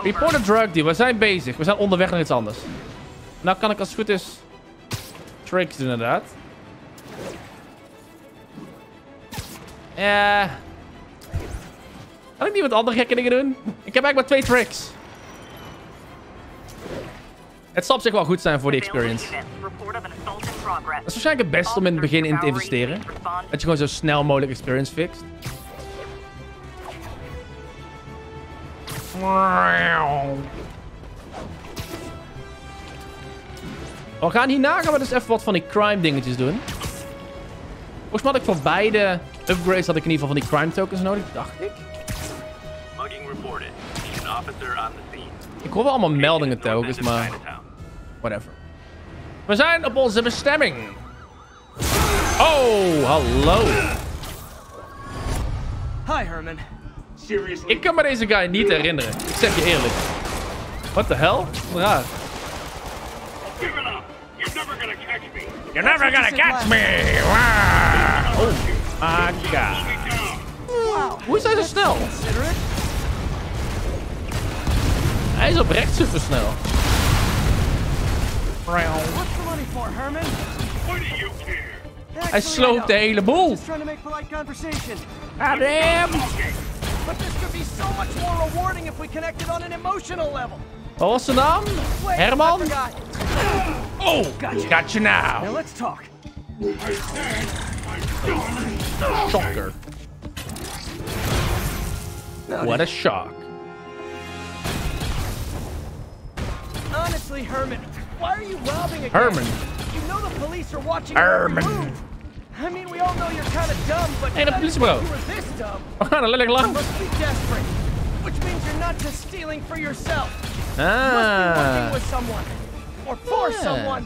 Report a drug deal. We zijn bezig. We zijn onderweg naar iets anders. Nou kan ik als het goed is... tricks doen inderdaad. Kan ik niet wat andere gekke dingen doen? Ik heb eigenlijk maar 2 tricks. Het zal op zich wel goed zijn voor die experience. Het is waarschijnlijk het beste om in het begin in te investeren. Dat je gewoon zo snel mogelijk experience fixt. We gaan hierna gaan we dus even wat van die crime dingetjes doen. Volgens mij had ik voor beide upgrades had ik in ieder geval van die crime tokens nodig, dacht ik. Ik hoor wel allemaal meldingen telkens, maar... whatever. We zijn op onze bestemming. Oh, hallo. Hi, Herman. Ik kan me deze guy niet herinneren. Ik zeg je eerlijk. What the hell? Raar. You're never gonna catch me! Wow. Oh my god. Hoe is hij zo snel? Hij is oprecht super snel. Hij sloopt de hele boel. Adam! But this could be so much more rewarding if we connected on an emotional level. What was zijn naam? Herman? Oh, got you now. Now let's talk. Shocker. What a shock. Honestly, Herman, why are you robbing again? Herman. You know the police are watching Herman. Every move. I mean, we all know you're kind of dumb, but hey, the police bro. You were this dumb. Oh, kind of looking long. You must be desperate, which means you're not just stealing for yourself. Ah. You must be working with someone, or for someone.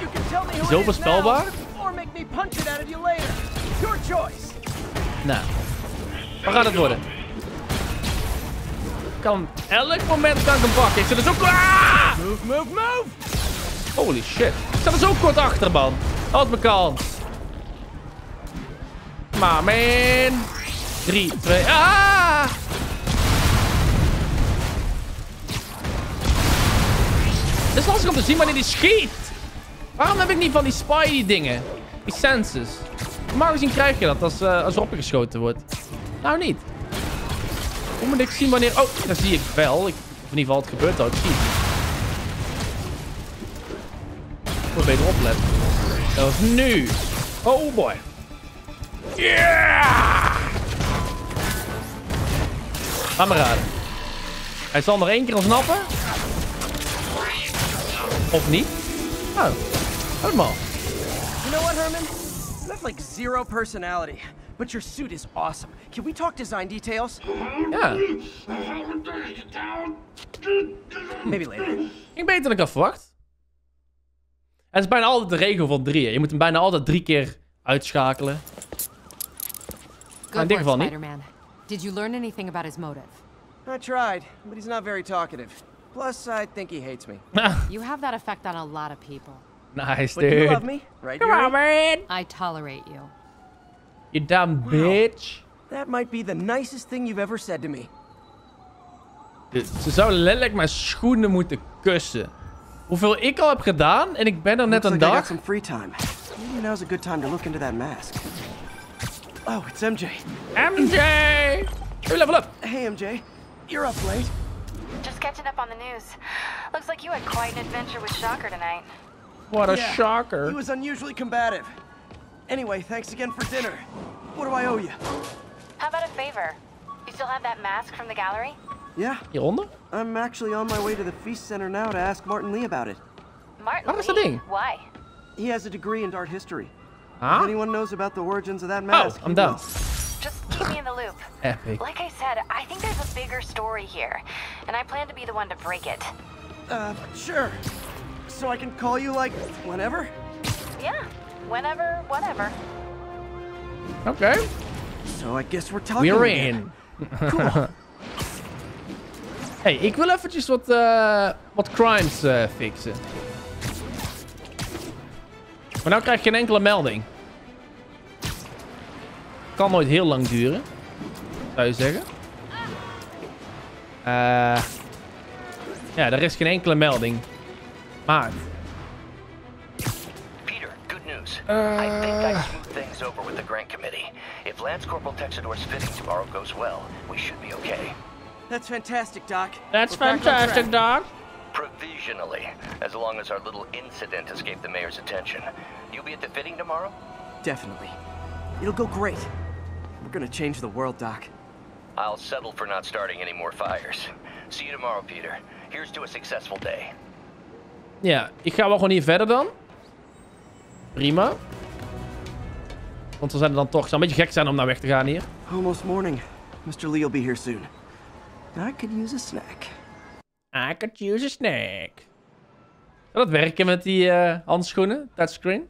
You can tell me who it is now, or make me punch it out of you later. Your choice. Nou, waar gaat het worden? Kan elk moment kan ik hem pakken. Ik zit er zo kort. Ah! Move, move, move. Holy shit. Ik zat er zo kort achter, man. Houd me kalm. Maar man. 3, 2, ah! Het is lastig om te zien wanneer die schiet. Waarom heb ik niet van die spy dingen? Die senses. Normaal gezien krijg je dat als erop geschoten wordt. Nou niet. Hoe moet ik zien wanneer... oh, dat zie ik wel. Of in ieder geval, het gebeurt al. Ik zie het. Ik moet beter opletten. Dat was nu. Oh boy. Yeah! Laat maar raden. Hij zal nog 1 keer ontsnappen. Of niet. Oh. Helemaal. You know what, Herman? You have like zero personality. But your suit is awesome. Can we talk design details? Ja. Maybe later. Ik beter dan ik had verwacht. Het is bijna altijd de regel van 3. Je moet hem bijna altijd 3 keer uitschakelen. Good work, Spider-Man. Did you learn anything about his motive? I tried, but he's not very talkative. Plus, I think he hates me. You have that effect on a lot of people. Nice, dude. But you love me, right? Come on, man. I tolerate you. You dumb bitch. That might be the nicest thing you've ever said to me. Ze zou letterlijk mijn schoenen moeten kussen. Hoeveel ik al heb gedaan en ik ben er net een dag. I got some free time. Maybe now's a good time to look into that mask. Oh, it's MJ. MJ! Hey, level up. Hey, MJ. You're up late. Just catching up on the news. Looks like you had quite an adventure with Shocker tonight. What a shocker. He was unusually combative. Anyway, thanks again for dinner. What do I owe you? How about a favor? You still have that mask from the gallery? Yeah. Hieronder? I'm actually on my way to the Feast Center now to ask Martin Li about it. Martin Li? Why? He has a degree in art history. Huh? If anyone knows about the origins of that mask, I'm done. Just keep me in the loop. Epic. Like I said, I think there's a bigger story here, and I plan to be the one to break it. Sure. So I can call you like whenever? Yeah, whenever, whatever. Okay. So I guess we're talking. We're in. Cool. Hey, ik wil eventjes wat crimes fixen. Maar nou krijg je geen enkele melding. Kan nooit heel lang duren, zou je zeggen. Ja, er is geen enkele melding. Maar... I think I smoothed things over with the grant committee. If Lance Corporal Texador's fitting tomorrow goes well, we should be okay. That's fantastic, Doc. That's fantastic, Doc. Provisionally, as long as our little incident escaped the mayor's attention. You'll be at the fitting tomorrow? Definitely. It'll go great. We're gonna change the world, Doc. I'll settle for not starting any more fires. See you tomorrow, Peter. Here's to a successful day. Ja, ik ga wel gewoon hier verder dan. Prima. Want we zijn er dan toch. Het zou een beetje gek zijn om naar weg te gaan hier. Almost morning. Mr. Li will be here soon. I could use a snack. I could use a snack. Zou dat werken met die handschoenen? Touchscreen?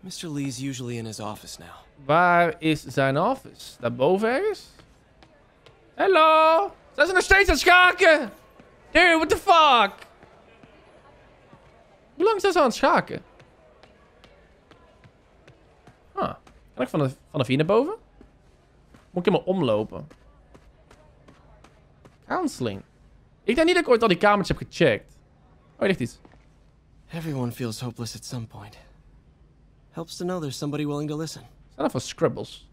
Mr. Li is usually in his office now. Waar is zijn office? Daarboven ergens? Hallo! Zijn ze nog steeds aan het schaken? Dude, what the fuck? Hoe lang zijn ze aan het schaken? Ah, kan ik van de vier naar boven? Moet ik helemaal omlopen? Counseling. Ik denk niet dat ik ooit al die kamers heb gecheckt. Oh, hier ligt iets. Everyone feels hopeless at some point. Helps to know there's somebody willing to listen. Enough of scribbles.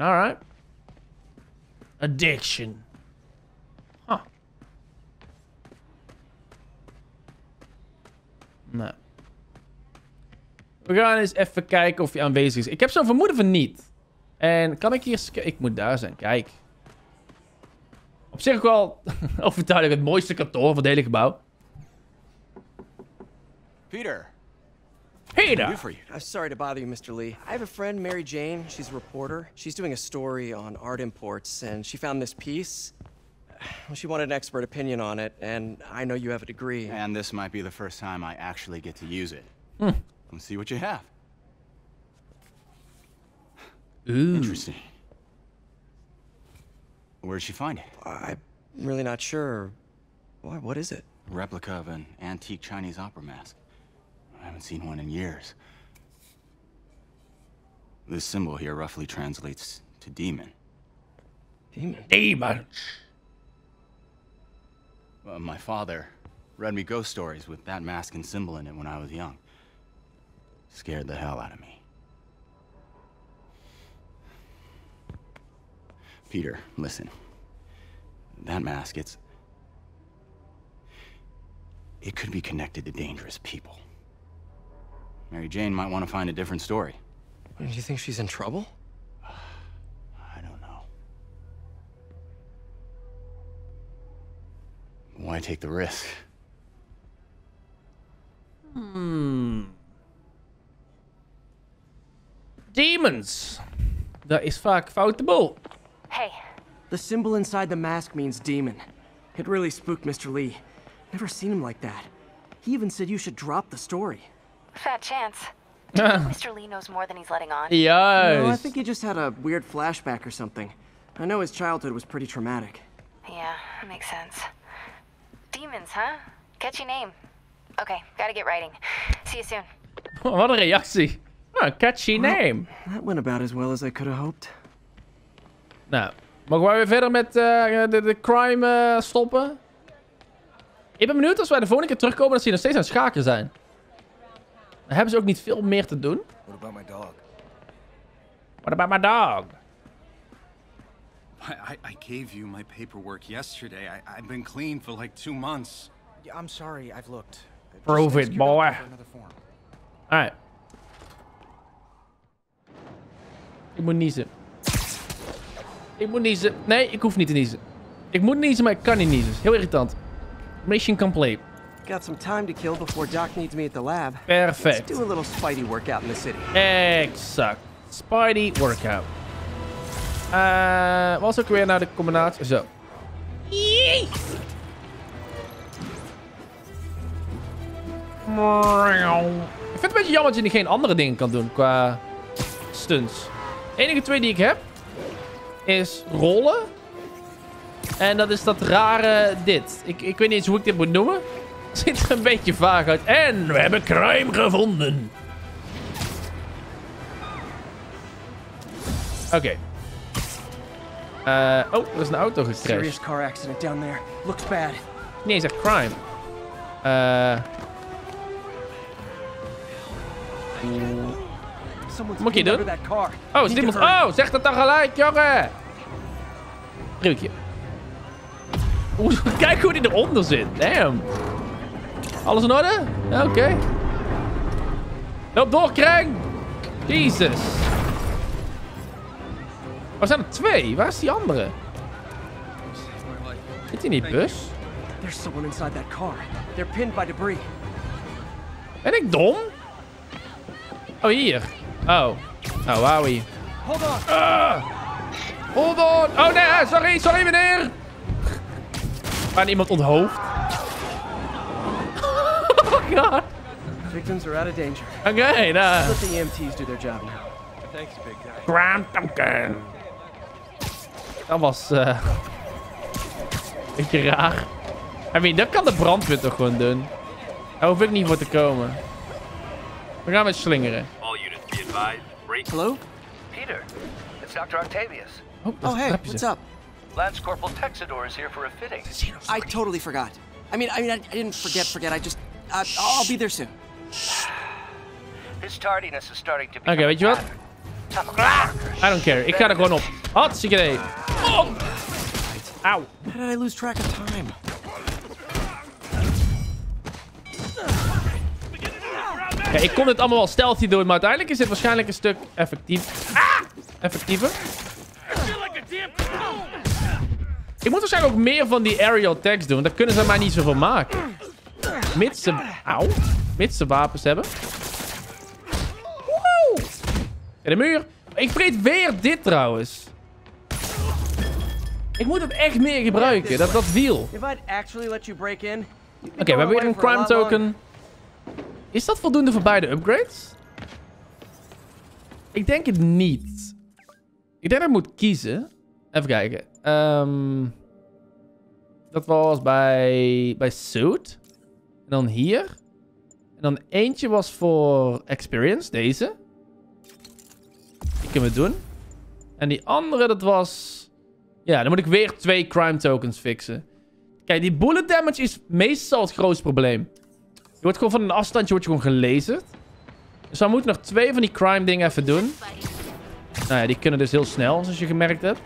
Alright. Addiction. Huh. Nou. We gaan eens even kijken of hij aanwezig is. Ik heb zo'n vermoeden van niet. En kan ik hier... Ik moet daar zijn. Kijk. Op zich ook wel... overduidelijk het mooiste kantoor van het hele gebouw. Peter. Hey there. I'm sorry to bother you, Mr. Li. I have a friend, Mary Jane. She's a reporter. She's doing a story on art imports, and she found this piece. She wanted an expert opinion on it, and I know you have a degree. And this might be the first time I actually get to use it. Let's see what you have. Ooh. Interesting. Where'd she find it? I'm really not sure. Why? What is it? A replica of an antique Chinese opera mask. I haven't seen one in years. This symbol here roughly translates to demon. Demon? Demon! Well, my father read me ghost stories with that mask and symbol in it when I was young. Scared the hell out of me. Peter, listen. That mask, it could be connected to dangerous people. Mary Jane might want to find a different story. Do you think she's in trouble? I don't know. Why take the risk? Demons. That is vaak foute boel. Hey. The symbol inside the mask means demon. It really spooked Mr. Li. Never seen him like that. He even said you should drop the story. Fat chance. Do you think Mr. Li knows more than he's letting on? Yes. No, I think he just had a weird flashback or something. I know his childhood was pretty traumatic. Yeah, makes sense. Demons, huh? Catchy name. Okay, gotta get writing. See you soon. What a reactie. Oh, catchy name. That went about as well as I could have hoped. Nou, mogen wij weer verder met de crime stoppen? Ik ben benieuwd als wij de volgende keer terugkomen dat ze nog steeds aan het schaken zijn. Dan hebben ze ook niet veel meer te doen. What about my dog? What about my dog? I gave you my paperwork yesterday. I've been clean for like 2 months. Yeah, I'm sorry, I've looked. Prove it, boy. Alright. Ik moet niezen. Ik moet niezen. Nee, ik hoef niet te niezen. Ik moet niezen, maar ik kan niet niezen. Heel irritant. Mission complete. Got some time to kill before Doc needs me at the lab. Perfect. Let's do a little Spidey workout in the city. Exact. Spidey workout. Was ook weer naar de combinatie. Zo. Yee! Ik vind het een beetje jammer dat je niet geen andere dingen kan doen qua stunts. De enige twee die ik heb is rollen. En dat is dat rare dit. Ik weet niet eens hoe ik dit moet noemen. Het ziet er een beetje vaag uit. En we hebben crime gevonden. Okay. Oh, there's an auto gecrashed. Serious car accident down there. Looks bad. Nee eens echt crime. Moet je doen? Oh, is dit moet... Oh, zeg dat dan gelijk, jongen! Drukje. Oeh, kijk hoe die eronder zit. Damn. Alles in orde? Oké. Okay. Loop door, Krang! Jezus. Oh, zijn er twee? Waar is die andere? Zit hij in die bus? There's someone inside that car. They're pinned by debris. Ben ik dom? Oh, hier. Oh. Oh, wowie. Hold on. Hold on. Oh, nee. Sorry. Sorry, meneer. Aan iemand onthoofd. Oh, God. Victims are out of danger. Okay, nah. Let the EMT's do their job now. Thanks, big guy. Graham Duncan. Dat was... een beetje raar. I mean, dat kan de brandweer toch gewoon doen. Daar hoef ik niet voor te komen. We gaan met slingeren. Hello? Peter, it's Dr. Octavius. Oh hey, what's up? Lance Corporal Texador is here for a fitting. I totally forgot. I mean, I didn't forget. I just, I'll be there soon. This tardiness is starting to be. Okay, weet je wat? I don't care. Ik ga er gewoon op. Hartstikke idee. Oh! Ow. How did I lose track of time? Kijk, ik kon dit allemaal wel stealthy doen, maar uiteindelijk is dit waarschijnlijk een stuk effectief. Effectiever. Ik moet waarschijnlijk ook meer van die aerial attacks doen. Daar kunnen ze mij niet zoveel maken. Mits ze... Auw. Mits ze wapens hebben. Woehoe. De muur. Ik vreet weer dit trouwens. Ik moet het echt meer gebruiken. Dat wiel. Oké, we hebben weer een crime token. Is dat voldoende voor beide upgrades? Ik denk het niet. Ik denk dat ik moet kiezen. Even kijken. Dat was bij Suit. En dan hier. En dan eentje was voor Experience. Deze. Die kunnen we doen. En die andere, dat was... Ja, dan moet ik weer 2 crime tokens fixen. Kijk, die bullet damage is meestal het grootste probleem. Je wordt gewoon van een afstandje gewoon gelazerd. Dus dan moeten we nog 2 van die crime dingen even doen. Nou ja, die kunnen dus heel snel, zoals je gemerkt hebt.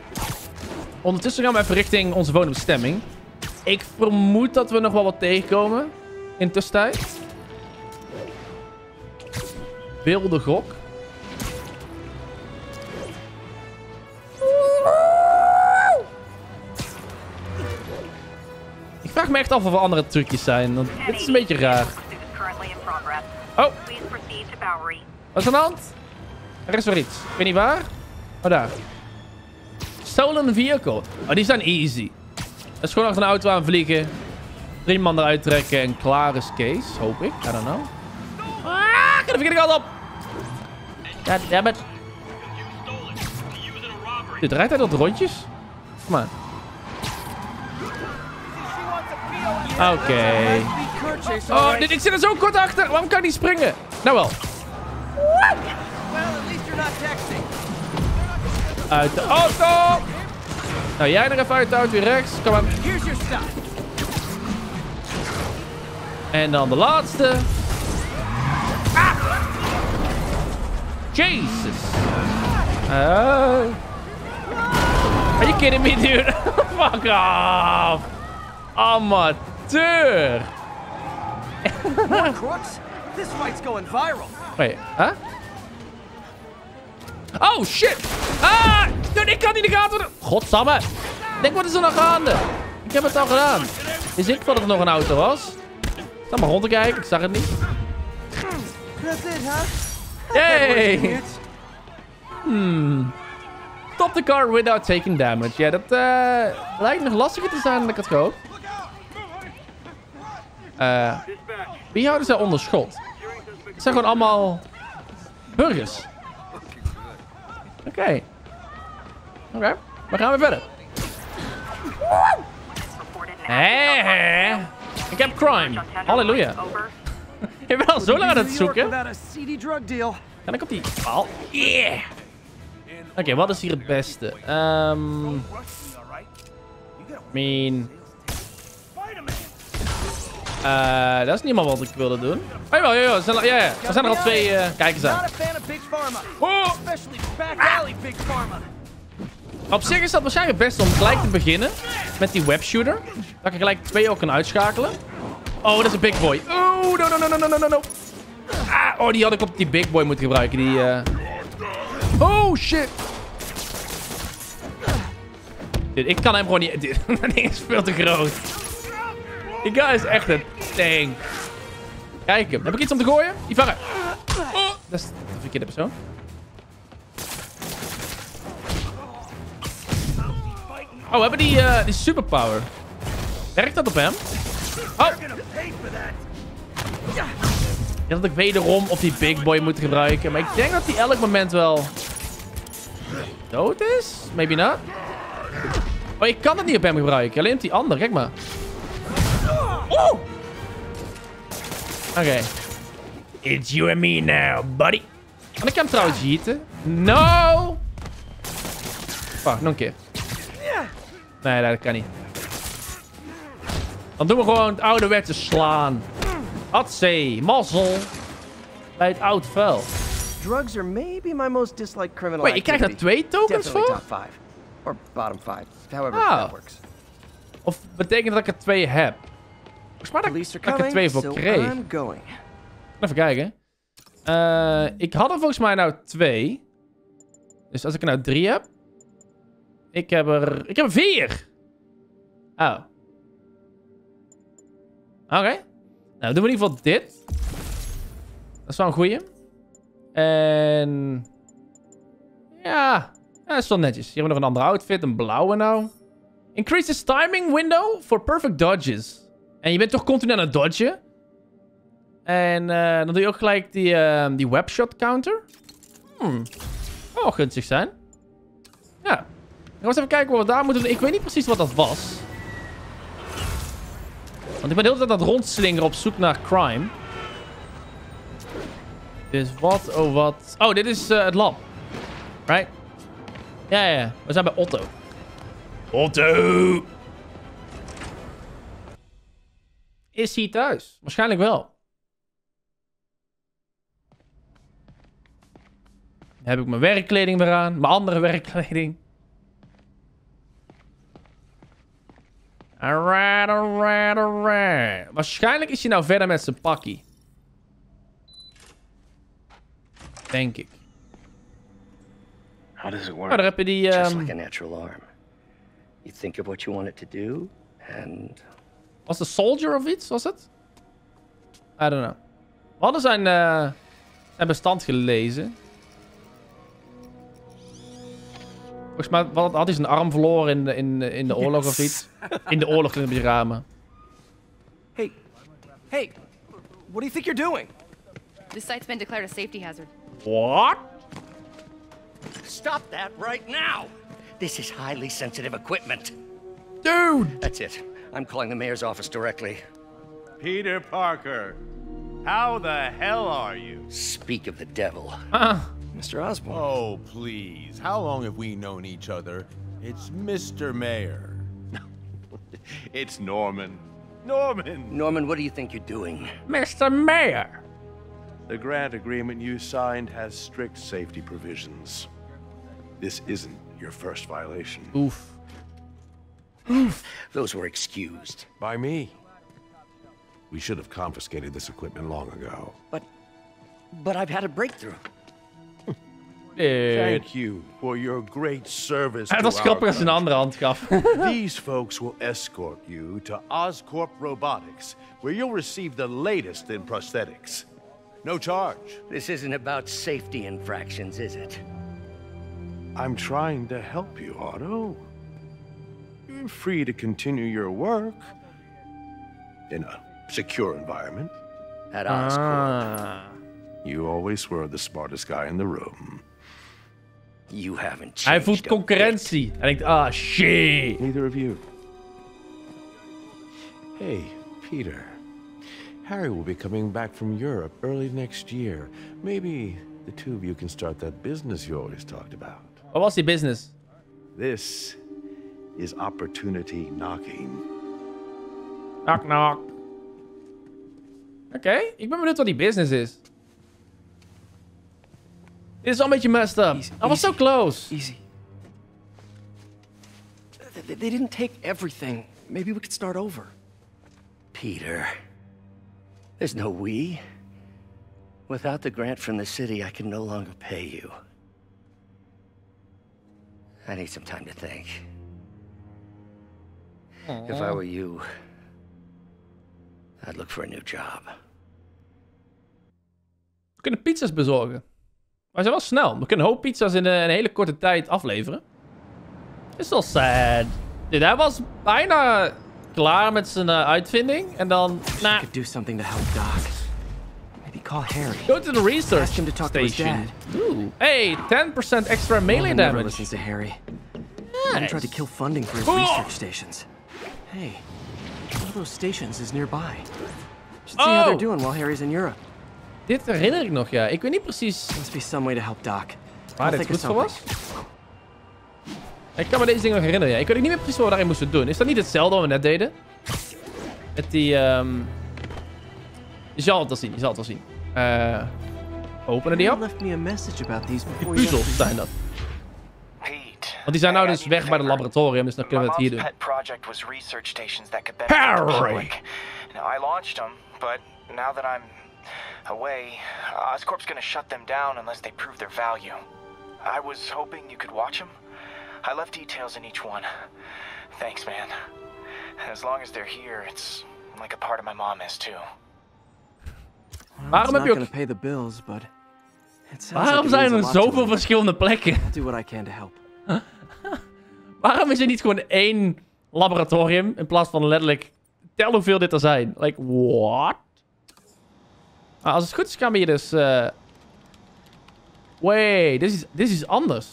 Ondertussen gaan we even richting onze volgende bestemming. Ik vermoed dat we nog wel wat tegenkomen in de tussentijd. Wilde gok. Ik vraag me echt af of er andere trucjes zijn, want dit is een beetje raar. Oh! Wat is aan de hand? Er is weer iets. Ik weet niet waar. Oh, daar. Stolen vehicle. Oh, die zijn easy. Dat is gewoon achter een auto aan vliegen. 3 man eruit trekken en klaar is Kees. Hoop ik. I don't know. Ah, dan vergeet ik altijd op. Goddammit. Dit rijdt hij tot rondjes? Kom maar. Oké. Okay. Oh, ik zit er zo kort achter. Waarom kan ik niet springen? Nou wel. Uit de auto. Nou, jij er even uit de auto. Weer rechts. Kom maar. En dan de laatste. Ah. Jezus. Are you kidding me, dude? Fuck off. Amateur. This fight's going viral. Wait, huh? Oh shit! Ah! Dude, ik kan niet in de gaten. Godsamme! Denk, wat is er nog gaande? Ik heb het al gedaan. Is ik dat het nog een auto was? Sta maar rond te kijken, ik zag het niet. Hey! Stop the car without taking damage. Ja, dat lijkt nog lastiger te zijn dan ik had gehoopt. Wie houden zij onder schot? Het zijn gewoon allemaal burgers. Oké. Oké, we gaan weer verder. Hé. Ik heb crime. Halleluja. Je bent al zo lang aan het zoeken. Kan ik op die paal? Yeah. Oké, wat is hier het beste? Dat is niet helemaal wat ik wilde doen. Oh jawel, ja. Er zijn er al twee kijkers aan. Oh! Op zich is dat waarschijnlijk het beste om gelijk te beginnen met die webshooter. Dat ik gelijk twee ook kan uitschakelen. Oh, dat is een big boy. Oh, no. Ah, oh, die had ik op die big boy moeten gebruiken. Die, Oh, shit. Dude, ik kan hem gewoon niet... Dat ding is veel te groot. Die guy is echt een tank. Kijk hem. Heb ik iets om te gooien? Die vangen. Oh, dat is de verkeerde persoon. Oh, we hebben die superpower. Werkt dat op hem? Oh. Ja, dat ik wederom op die big boy moet gebruiken. Maar ik denk dat die elk moment wel... dood is? Maybe not. Maar ik kan het niet op hem gebruiken. Alleen op die ander. Kijk maar. Oeh! Oké. It's you and me now, buddy. Kan ik hem trouwens heaten? No! Fuck, nog een keer. Nee, dat kan niet. Dan doen we gewoon het ouderwetse slaan. Hatsé, mazzel. Bij het oud vuil. Drugs are maybe my most disliked criminal activity. Wait, ik krijg daar twee tokens voor? Or bottom five, however that works. Of betekent dat ik er twee heb? Volgens mij dat ik er twee voor kreeg. Even kijken. Ik had er volgens mij nou twee. Dus als ik er nou drie heb... Ik heb er vier! Oh. Oké. Nou, doen we in ieder geval dit. Dat is wel een goeie. En... ja... ja, dat is wel netjes. Hier hebben we nog een andere outfit. Een blauwe nou. Increases timing window for perfect dodges. En je bent toch continu aan het dodgen. En dan doe je ook gelijk die webshot counter. Oh, gunstig zijn. Ja. Ik ga eens even kijken wat we daar moeten doen. Ik weet niet precies wat dat was. Want ik ben de hele tijd aan het rondslingeren op zoek naar crime. Dus wat, oh wat. Oh, dit is het lab. Right? Ja. We zijn bij Otto. Otto! Is hij thuis? Waarschijnlijk wel. Dan heb ik mijn werkkleding weer aan. Mijn andere werkkleding. Alright. Waarschijnlijk is hij nou verder met zijn pakkie. Denk ik. How does it work? Oh, daar heb je die... Just like a natural arm. You think of what you want it to do, and... Was de soldier of iets, was het? I don't know. We hadden zijn bestand gelezen. Volgens mij had hij zijn arm verloren in de oorlog of iets. In de oorlog kunnen we die ramen. Hey, what do you think you're doing? This site's been declared a safety hazard. What? Stop that right now! This is highly sensitive equipment. Dude! That's it. I'm calling the mayor's office directly. Peter Parker, how the hell are you? Speak of the devil. Mr. Osborn. Oh, please. How long have we known each other? It's Mr. Mayor. It's Norman. Norman, what do you think you're doing? Mr. Mayor! The grant agreement you signed has strict safety provisions. This isn't your first violation. Oof. Those were excused. By me. We should have confiscated this equipment long ago. But I've had a breakthrough. Thank you for your great service to our country. These folks will escort you to Oscorp Robotics, where you'll receive the latest in prosthetics. No charge. This isn't about safety infractions, is it? I'm trying to help you, Otto. You're free to continue your work in a secure environment. At Oscorp. You always were the smartest guy in the room. You haven't changed. Hij voelt concurrentie. Hij denkt, ah, shit. Neither of you. Hey, Peter. Harry will be coming back from Europe early next year. Maybe the two of you can start that business you always talked about. Oh, what's your business? This is opportunity knocking. Knock, knock. Oké, ik ben benieuwd wat die business is. Dit is al een beetje messed up. Easy, I was so close. Easy. They didn't take everything. Maybe we could start over. Peter. There's no we. Without the grant from the city, I can no longer pay you. I need some time to think. Aww. If I were you, I'd look for a new job. We kunnen pizza's bezorgen. Wij zijn wel snel. We kunnen een hoop pizza's in een hele korte tijd afleveren. Is wel sad. Dude, hij was bijna klaar met zijn uitvinding. En dan... Nah. Do something to help Doc. Maybe call Harry. Go to the research station. To talk to his dad. Ooh. Hey, 10% extra melee damage. Listens to Harry. Nice. Tried to kill funding for his research stations. Hey, one of those stations is nearby. Should see how they're doing while Harry's in Europe. Dit herinner ik nog, ja. Ik weet niet precies... Must be some way to help Doc. Waar dit goed voor was? Ik kan me deze dingen nog herinneren, ja. Ik weet niet meer precies wat we daarin moesten doen. Is dat niet hetzelfde wat we net deden? Met die... Je zal het wel zien, je zal het wel zien. Openen die op. Die puzzels zijn dat. Want die zijn nou dus weg bij de laboratorium, dus dan kunnen we het hier doen. Harry! I launched them, but now that I'm away, Oscorp's gonna shut them down unless they prove their value. I was hoping you could watch them. I left details in each one. Thanks, man. As long as they're here, it's like a part of my mom is too. Waarom heb je ook... pay the bills, but waarom zijn er zoveel verschillende plekken? Do what I can to help. Waarom is er niet gewoon één laboratorium in plaats van letterlijk tel hoeveel dit er zijn? Like what? Ah, als het goed is gaan we hier dus. Wait, dit is anders.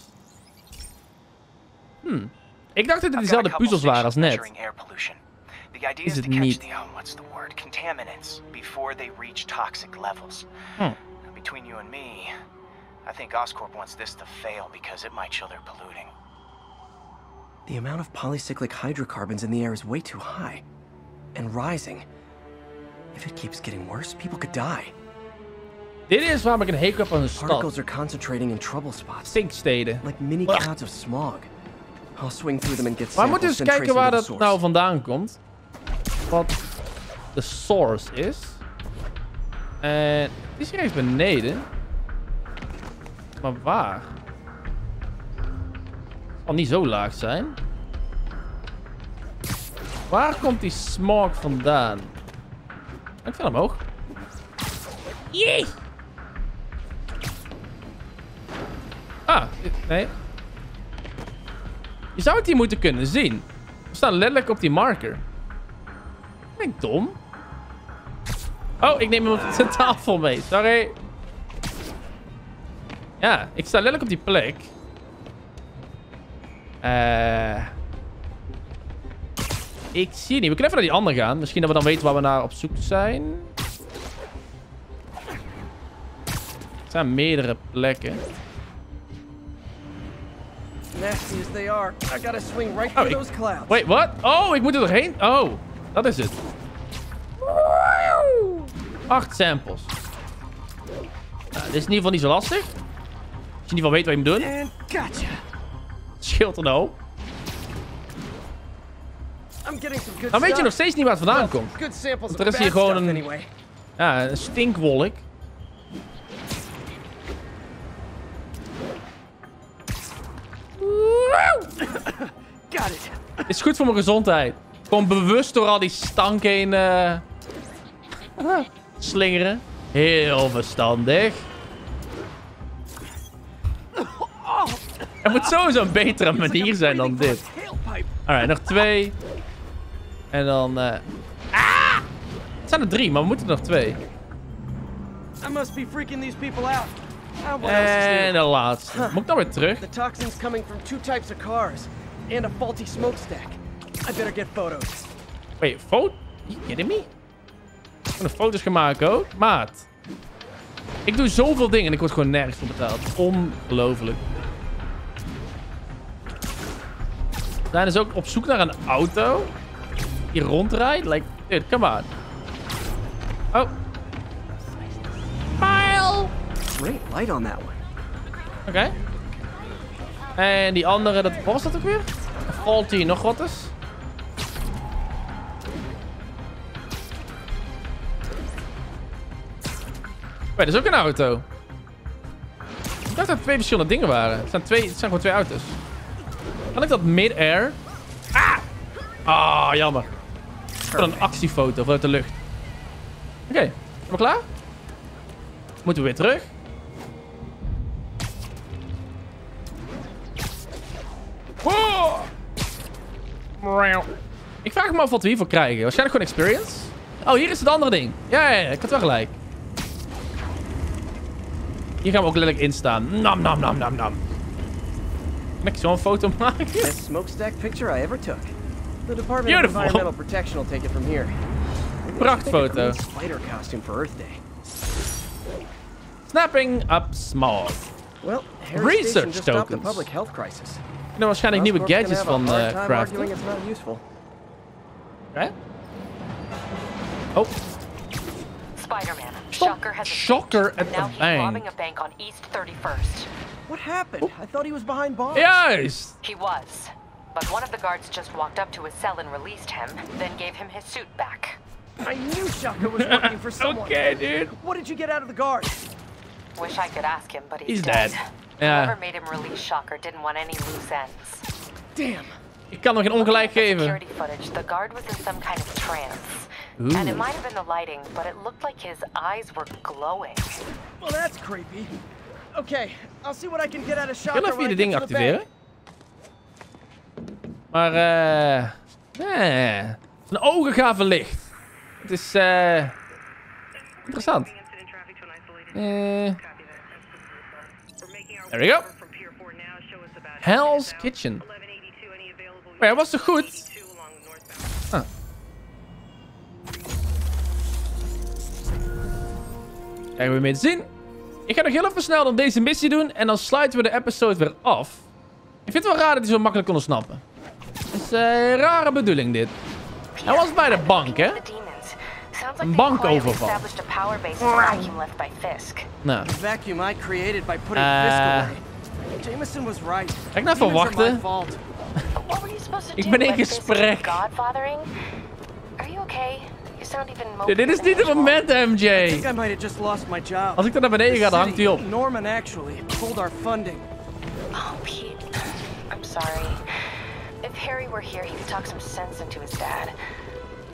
Ik dacht dat het dezelfde puzzels waren als net. Is het niet? What's the word? Contaminants before they reach toxic levels. Between you and me, I think Oscorp wants this to fail because it might show they're polluting. The amount of polycyclic hydrocarbons in the air is way too high and rising. If it keeps getting worse, people could die. Dit is waarom ik een hekel heb aan een stad. Particles are concentrating in trouble spots. Stinksteden. Like mini clouds of smog. I'll swing through them and get. Maar we moeten eens kijken waar dat nou vandaan komt. Wat de source is. En het is hier even beneden. Maar waar? Het zal niet zo laag zijn. Waar komt die smog vandaan? Ik vind hem hoog. Jee! Ah, nee. Je zou het hier moeten kunnen zien. We staan letterlijk op die marker. Ben ik dom? Oh, ik neem hem op de tafel mee. Sorry. Ja, ik sta letterlijk op die plek. Ik zie het niet. We kunnen even naar die andere gaan. Misschien dat we dan weten waar we naar op zoek zijn. Er zijn meerdere plekken. Wait, what? Oh, ik moet er doorheen. Oh, dat is het. 8 samples. Dit is in ieder geval niet zo lastig. Als je in ieder geval weet wat je moet doen. Scheelt er nou. Dan weet je nog steeds niet waar het vandaan komt. Want er is hier gewoon een... Ja, een stinkwolk. Het is goed voor mijn gezondheid. Gewoon bewust door al die stank heen slingeren. Heel verstandig. Er moet sowieso een betere manier zijn dan dit. Alright, nog 2. En dan... Het zijn er 3, maar we moeten er nog 2. En de laatste. Moet ik nou weer terug? De toxins komen van 2 types of cars. En een faulty smokestack. I better get photos. Wait, foto? You kidding me? Ik heb nog foto's gemaakt ook. Maat. Ik doe zoveel dingen en ik word gewoon nergens voor betaald. Ongelooflijk. Zijn dus ook op zoek naar een auto die rondrijdt. Like, dude, come on. Oh. Pile! Great light on that one. Oké. Okay. En die andere, dat was dat ook weer? Faulty, nog wat eens. Wait, dat is ook een auto. Ik dacht dat er twee verschillende dingen waren. Het zijn gewoon twee auto's. Kan ik dat mid-air? Ah! Ah, jammer. Voor een actiefoto vanuit de lucht. Oké, okay, zijn we klaar? Moeten we weer terug? Wow. Ik vraag me af wat we hiervoor krijgen. Waarschijnlijk gewoon experience. Oh, hier is het andere ding. Ja, ja, ja, ik had wel gelijk. Hier gaan we ook letterlijk in staan. Nam, nam, nam, nam, nam. Kan ik zo'n foto maken? Best smokestack picture I ever took. The Department of Environmental Protection will take it from here. Prachtfoto. Spider costume for Earth Day. Snapping up smog. Well, research just tokens. The public health crisis. Er waarschijnlijk nieuwe gadgets van craften. Right? Oh. Spider-Man. Shocker has Shocker at the bank. A bank on East 31st. What happened? Oh. I thought he was behind bars. Yes. He was. But one of the guards just walked up to his cell and released him, then gave him his suit back. I knew Shocker was working for someone. Okay, dude. What did you get out of the guard? Wish I could ask him, but he's dead. Yeah. Whoever made him release Shocker didn't want any loose ends. Damn. Ik kan nog een ongelijk geven. Security footage. The guard was in some kind of trance. Ooh. And it might have been the lighting, but it looked like his eyes were glowing. Well, that's creepy. Okay, I'll see what I can get out of Shocker. Ik kan even de ding activeren. Maar zijn ogen gaven licht. Het is interessant. There we go. Hell's Kitchen. Maar hij was toch goed? Ah. Krijgen we meer te zien. Ik ga nog heel even snel dan deze missie doen. En dan sluiten we de episode weer af. Ik vind het wel raar dat hij zo makkelijk kon ontsnappen. Het is een rare bedoeling dit. Hij was bij de bank, hè? Een bankoverval. Nou. Ga ik nou even wachten? Ik ben in gesprek. Dude, dit is niet het moment, MJ. Als ik er naar beneden ga, dan hangt hij op. Oh, Pete. I'm sorry. If Harry were here, he could talk some sense into his dad.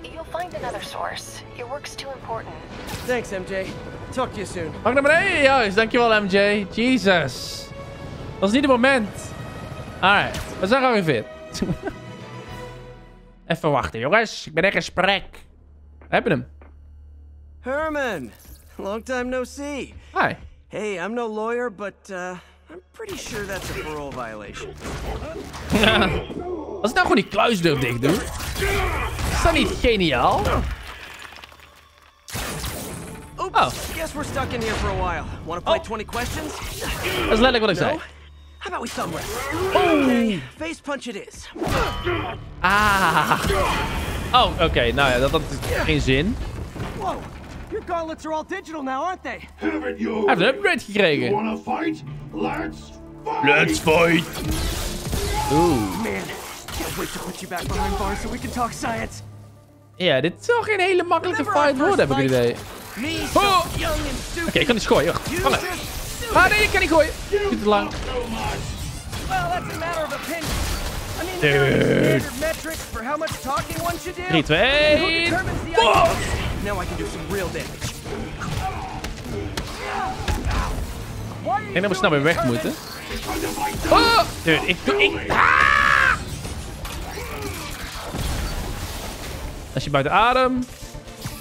You'll find another source. Your work's too important. Thanks, MJ. Talk to you soon. Hang naar beneden, juist. Dankjewel, MJ. Jesus. Dat is niet het moment. Alright, we zijn gearriveerd. Even wachten, jongens. Ik ben in gesprek. We hebben hem. Herman. Long time no see. Hi. Hey, I'm no lawyer, but I'm pretty sure that's a parole violation. Als ik nou gewoon die kluisdeur dicht doe. Is dat niet geniaal? Oops, oh. Guess we're stuck in here for a while. Want to play 20 questions? Dat is letterlijk wat ik zei. How about we thumb rest? Oh. Face punch it is. Ah. Oh, oké. Okay. Nou ja, dat is geen zin. Wow. Your gauntlets are all digital now, aren't they? Haven't you? Hij heeft een upgrade gekregen. You wanna fight? Let's fight. Let's fight. Oeh. Man, can't wait to put you back behind bars so we can talk science. Ja, dit zou geen hele makkelijke fight worden, heb ik het idee. Oh. Oké, okay, ik kan niet gooien. Wacht. Ah nee, ik kan niet gooien. Het is te lang. Dude. 3, 2, 1. Wow. Now I can do some real damage. Ik denk dat we snel weer weg moeten. Oh! Dude, ik... Ah! Als je buiten adem... Kan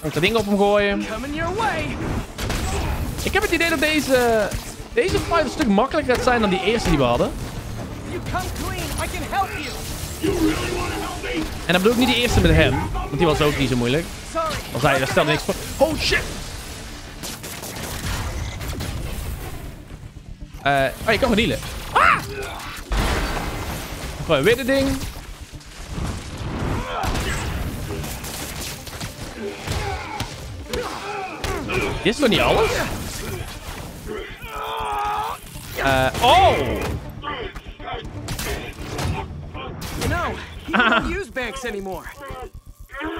ik dat ding op hem gooien. Ik heb het idee dat deze... Deze fight een stuk makkelijker gaat zijn dan die eerste die we hadden. En dan bedoel ik niet die eerste met hem. Want die was ook niet zo moeilijk. Als hij daar stelde niks voor. Oh shit! Oh, je kan gewoon healen. Ah! Gooi weer dit ding. This one he almost? Oh! You know, he don't use banks anymore.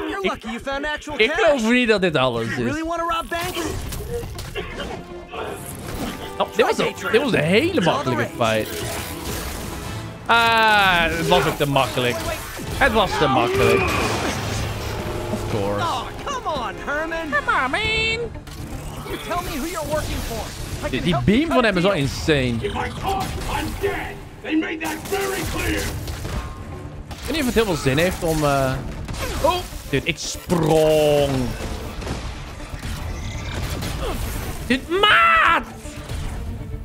You're lucky you found actual cash. Ik geloof niet dat dit alles is. Really want to rob banks? Oh, dit was een hele makkelijke fight. Ah, het was ook te makkelijk. Het was te makkelijk. Of course. Oh, come on, Herman. Come on, man. You tell me who you're working for. Die beam van hem is al insane. If I talk, I'm dead. They made that very clear. Ik weet niet of het heel veel zin heeft om... Oh! Dude, ik sprong! Dit maat!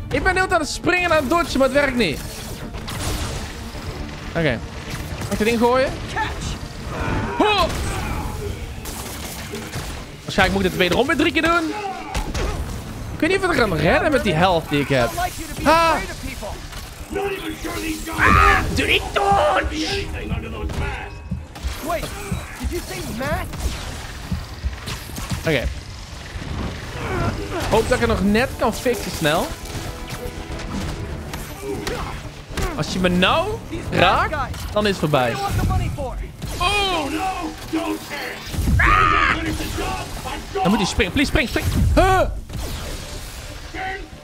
Ik ben heel aan het springen en aan het dodgen, maar het werkt niet. Oké. Okay. Mag ik dit ingooien? Oh! Waarschijnlijk moet ik dit wederom weer 3 keer doen. Ik weet niet of ik kan redden met die health die ik heb. Ha! Ah! Dude, ik dodge! Wait, did you say Matt? Oké. Hoop dat ik het nog net kan fixen snel. Als je me nou raakt, dan is het voorbij. Oh! Ah! Dan moet hij springen. Please, spring, spring. Huh?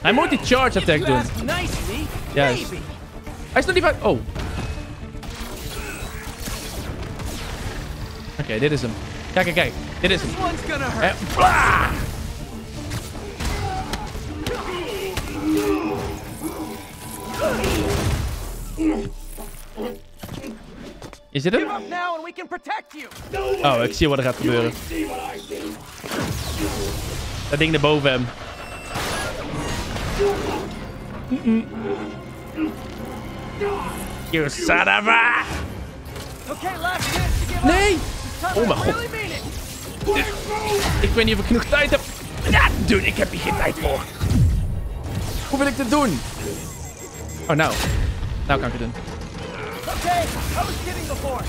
Hij moet die charge attack doen. Juist. Hij is nog niet van... Oh. Oké, dit is hem. Kijk, kijk, kijk. Dit is hem. Is dit hem? Oh, ik zie wat er gaat gebeuren. Dat ding daar boven hem. You son of a... Nee! Oh mijn god. Ik weet niet of ik genoeg tijd heb. Dude, ik heb hier geen tijd voor. Hoe wil ik dit doen? Oh, nou. Nou kan ik het doen. Okay, I was kidding before.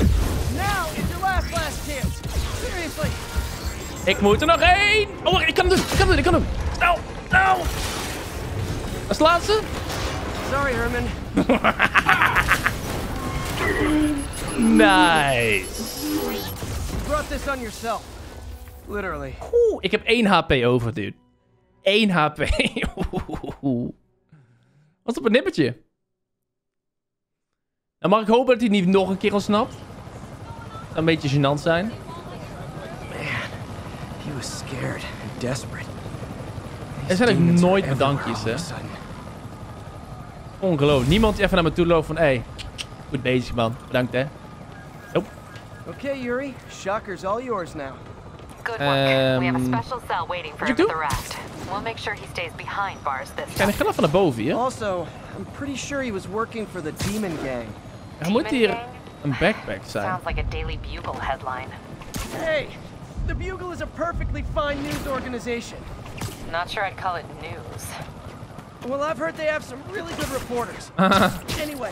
Now is your last chance. Seriously. Ik moet er nog één. Oh, ik kan hem doen. Ik kan hem doen. Ik kan hem. Snel. Nou. Dat is de laatste. Sorry, Herman. Nice. You brought this on yourself. Literally. Oeh, ik heb 1 HP over, dude. 1 HP. Wat op een nippertje. Dan mag ik hopen dat hij niet nog een keer ontsnapt. Dat zou een beetje gênant zijn. Man, he was scared and desperate. Er zijn ook nooit bedankjes, hè. Ongelooflijk. Niemand die even naar me toe loopt van, hey, goed bezig, man. Bedankt, hè. Okay, Yuri. Shocker's all yours now. Good work. We have a special cell waiting for him at the raft. We'll make sure he stays behind bars this time. Kijk, van boven, hè? Also, I'm pretty sure he was working for the Demon Gang. Hij moet hier een backpack zijn. Sounds like a Daily Bugle headline. Hey, the Bugle is a perfectly fine news organization. Not sure I'd call it news. Well, I've heard they have some really good reporters. Anyway,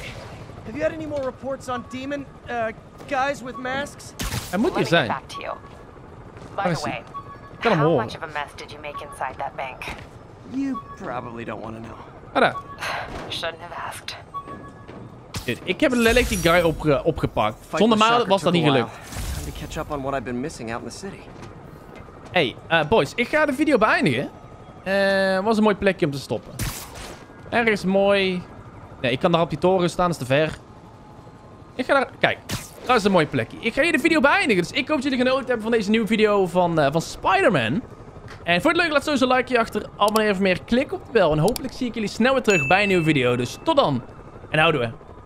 have you had any more reports on demon guys with masks? I moet hier zijn. By the way, how much of a mess did you make inside that bank? You probably don't want to know. Shouldn't have asked. Ik heb lelijk die guy opgepakt. Zonder mij was dat niet gelukt. To catch up on what I've been missing out in the city. Hey, boys, ik ga de video beëindigen. Was een mooi plekje om te stoppen. Ergens mooi. Nee, ik kan daar op die toren staan, dat is te ver. Ik ga daar... Kijk, dat is een mooi plekje. Ik ga hier de video beëindigen. Dus ik hoop dat jullie genoten hebben van deze nieuwe video van Spider-Man. En voor het leuk, laat sowieso een likeje achter. Abonneer even meer, klik op de bel. En hopelijk zie ik jullie snel weer terug bij een nieuwe video. Dus tot dan. En houden we.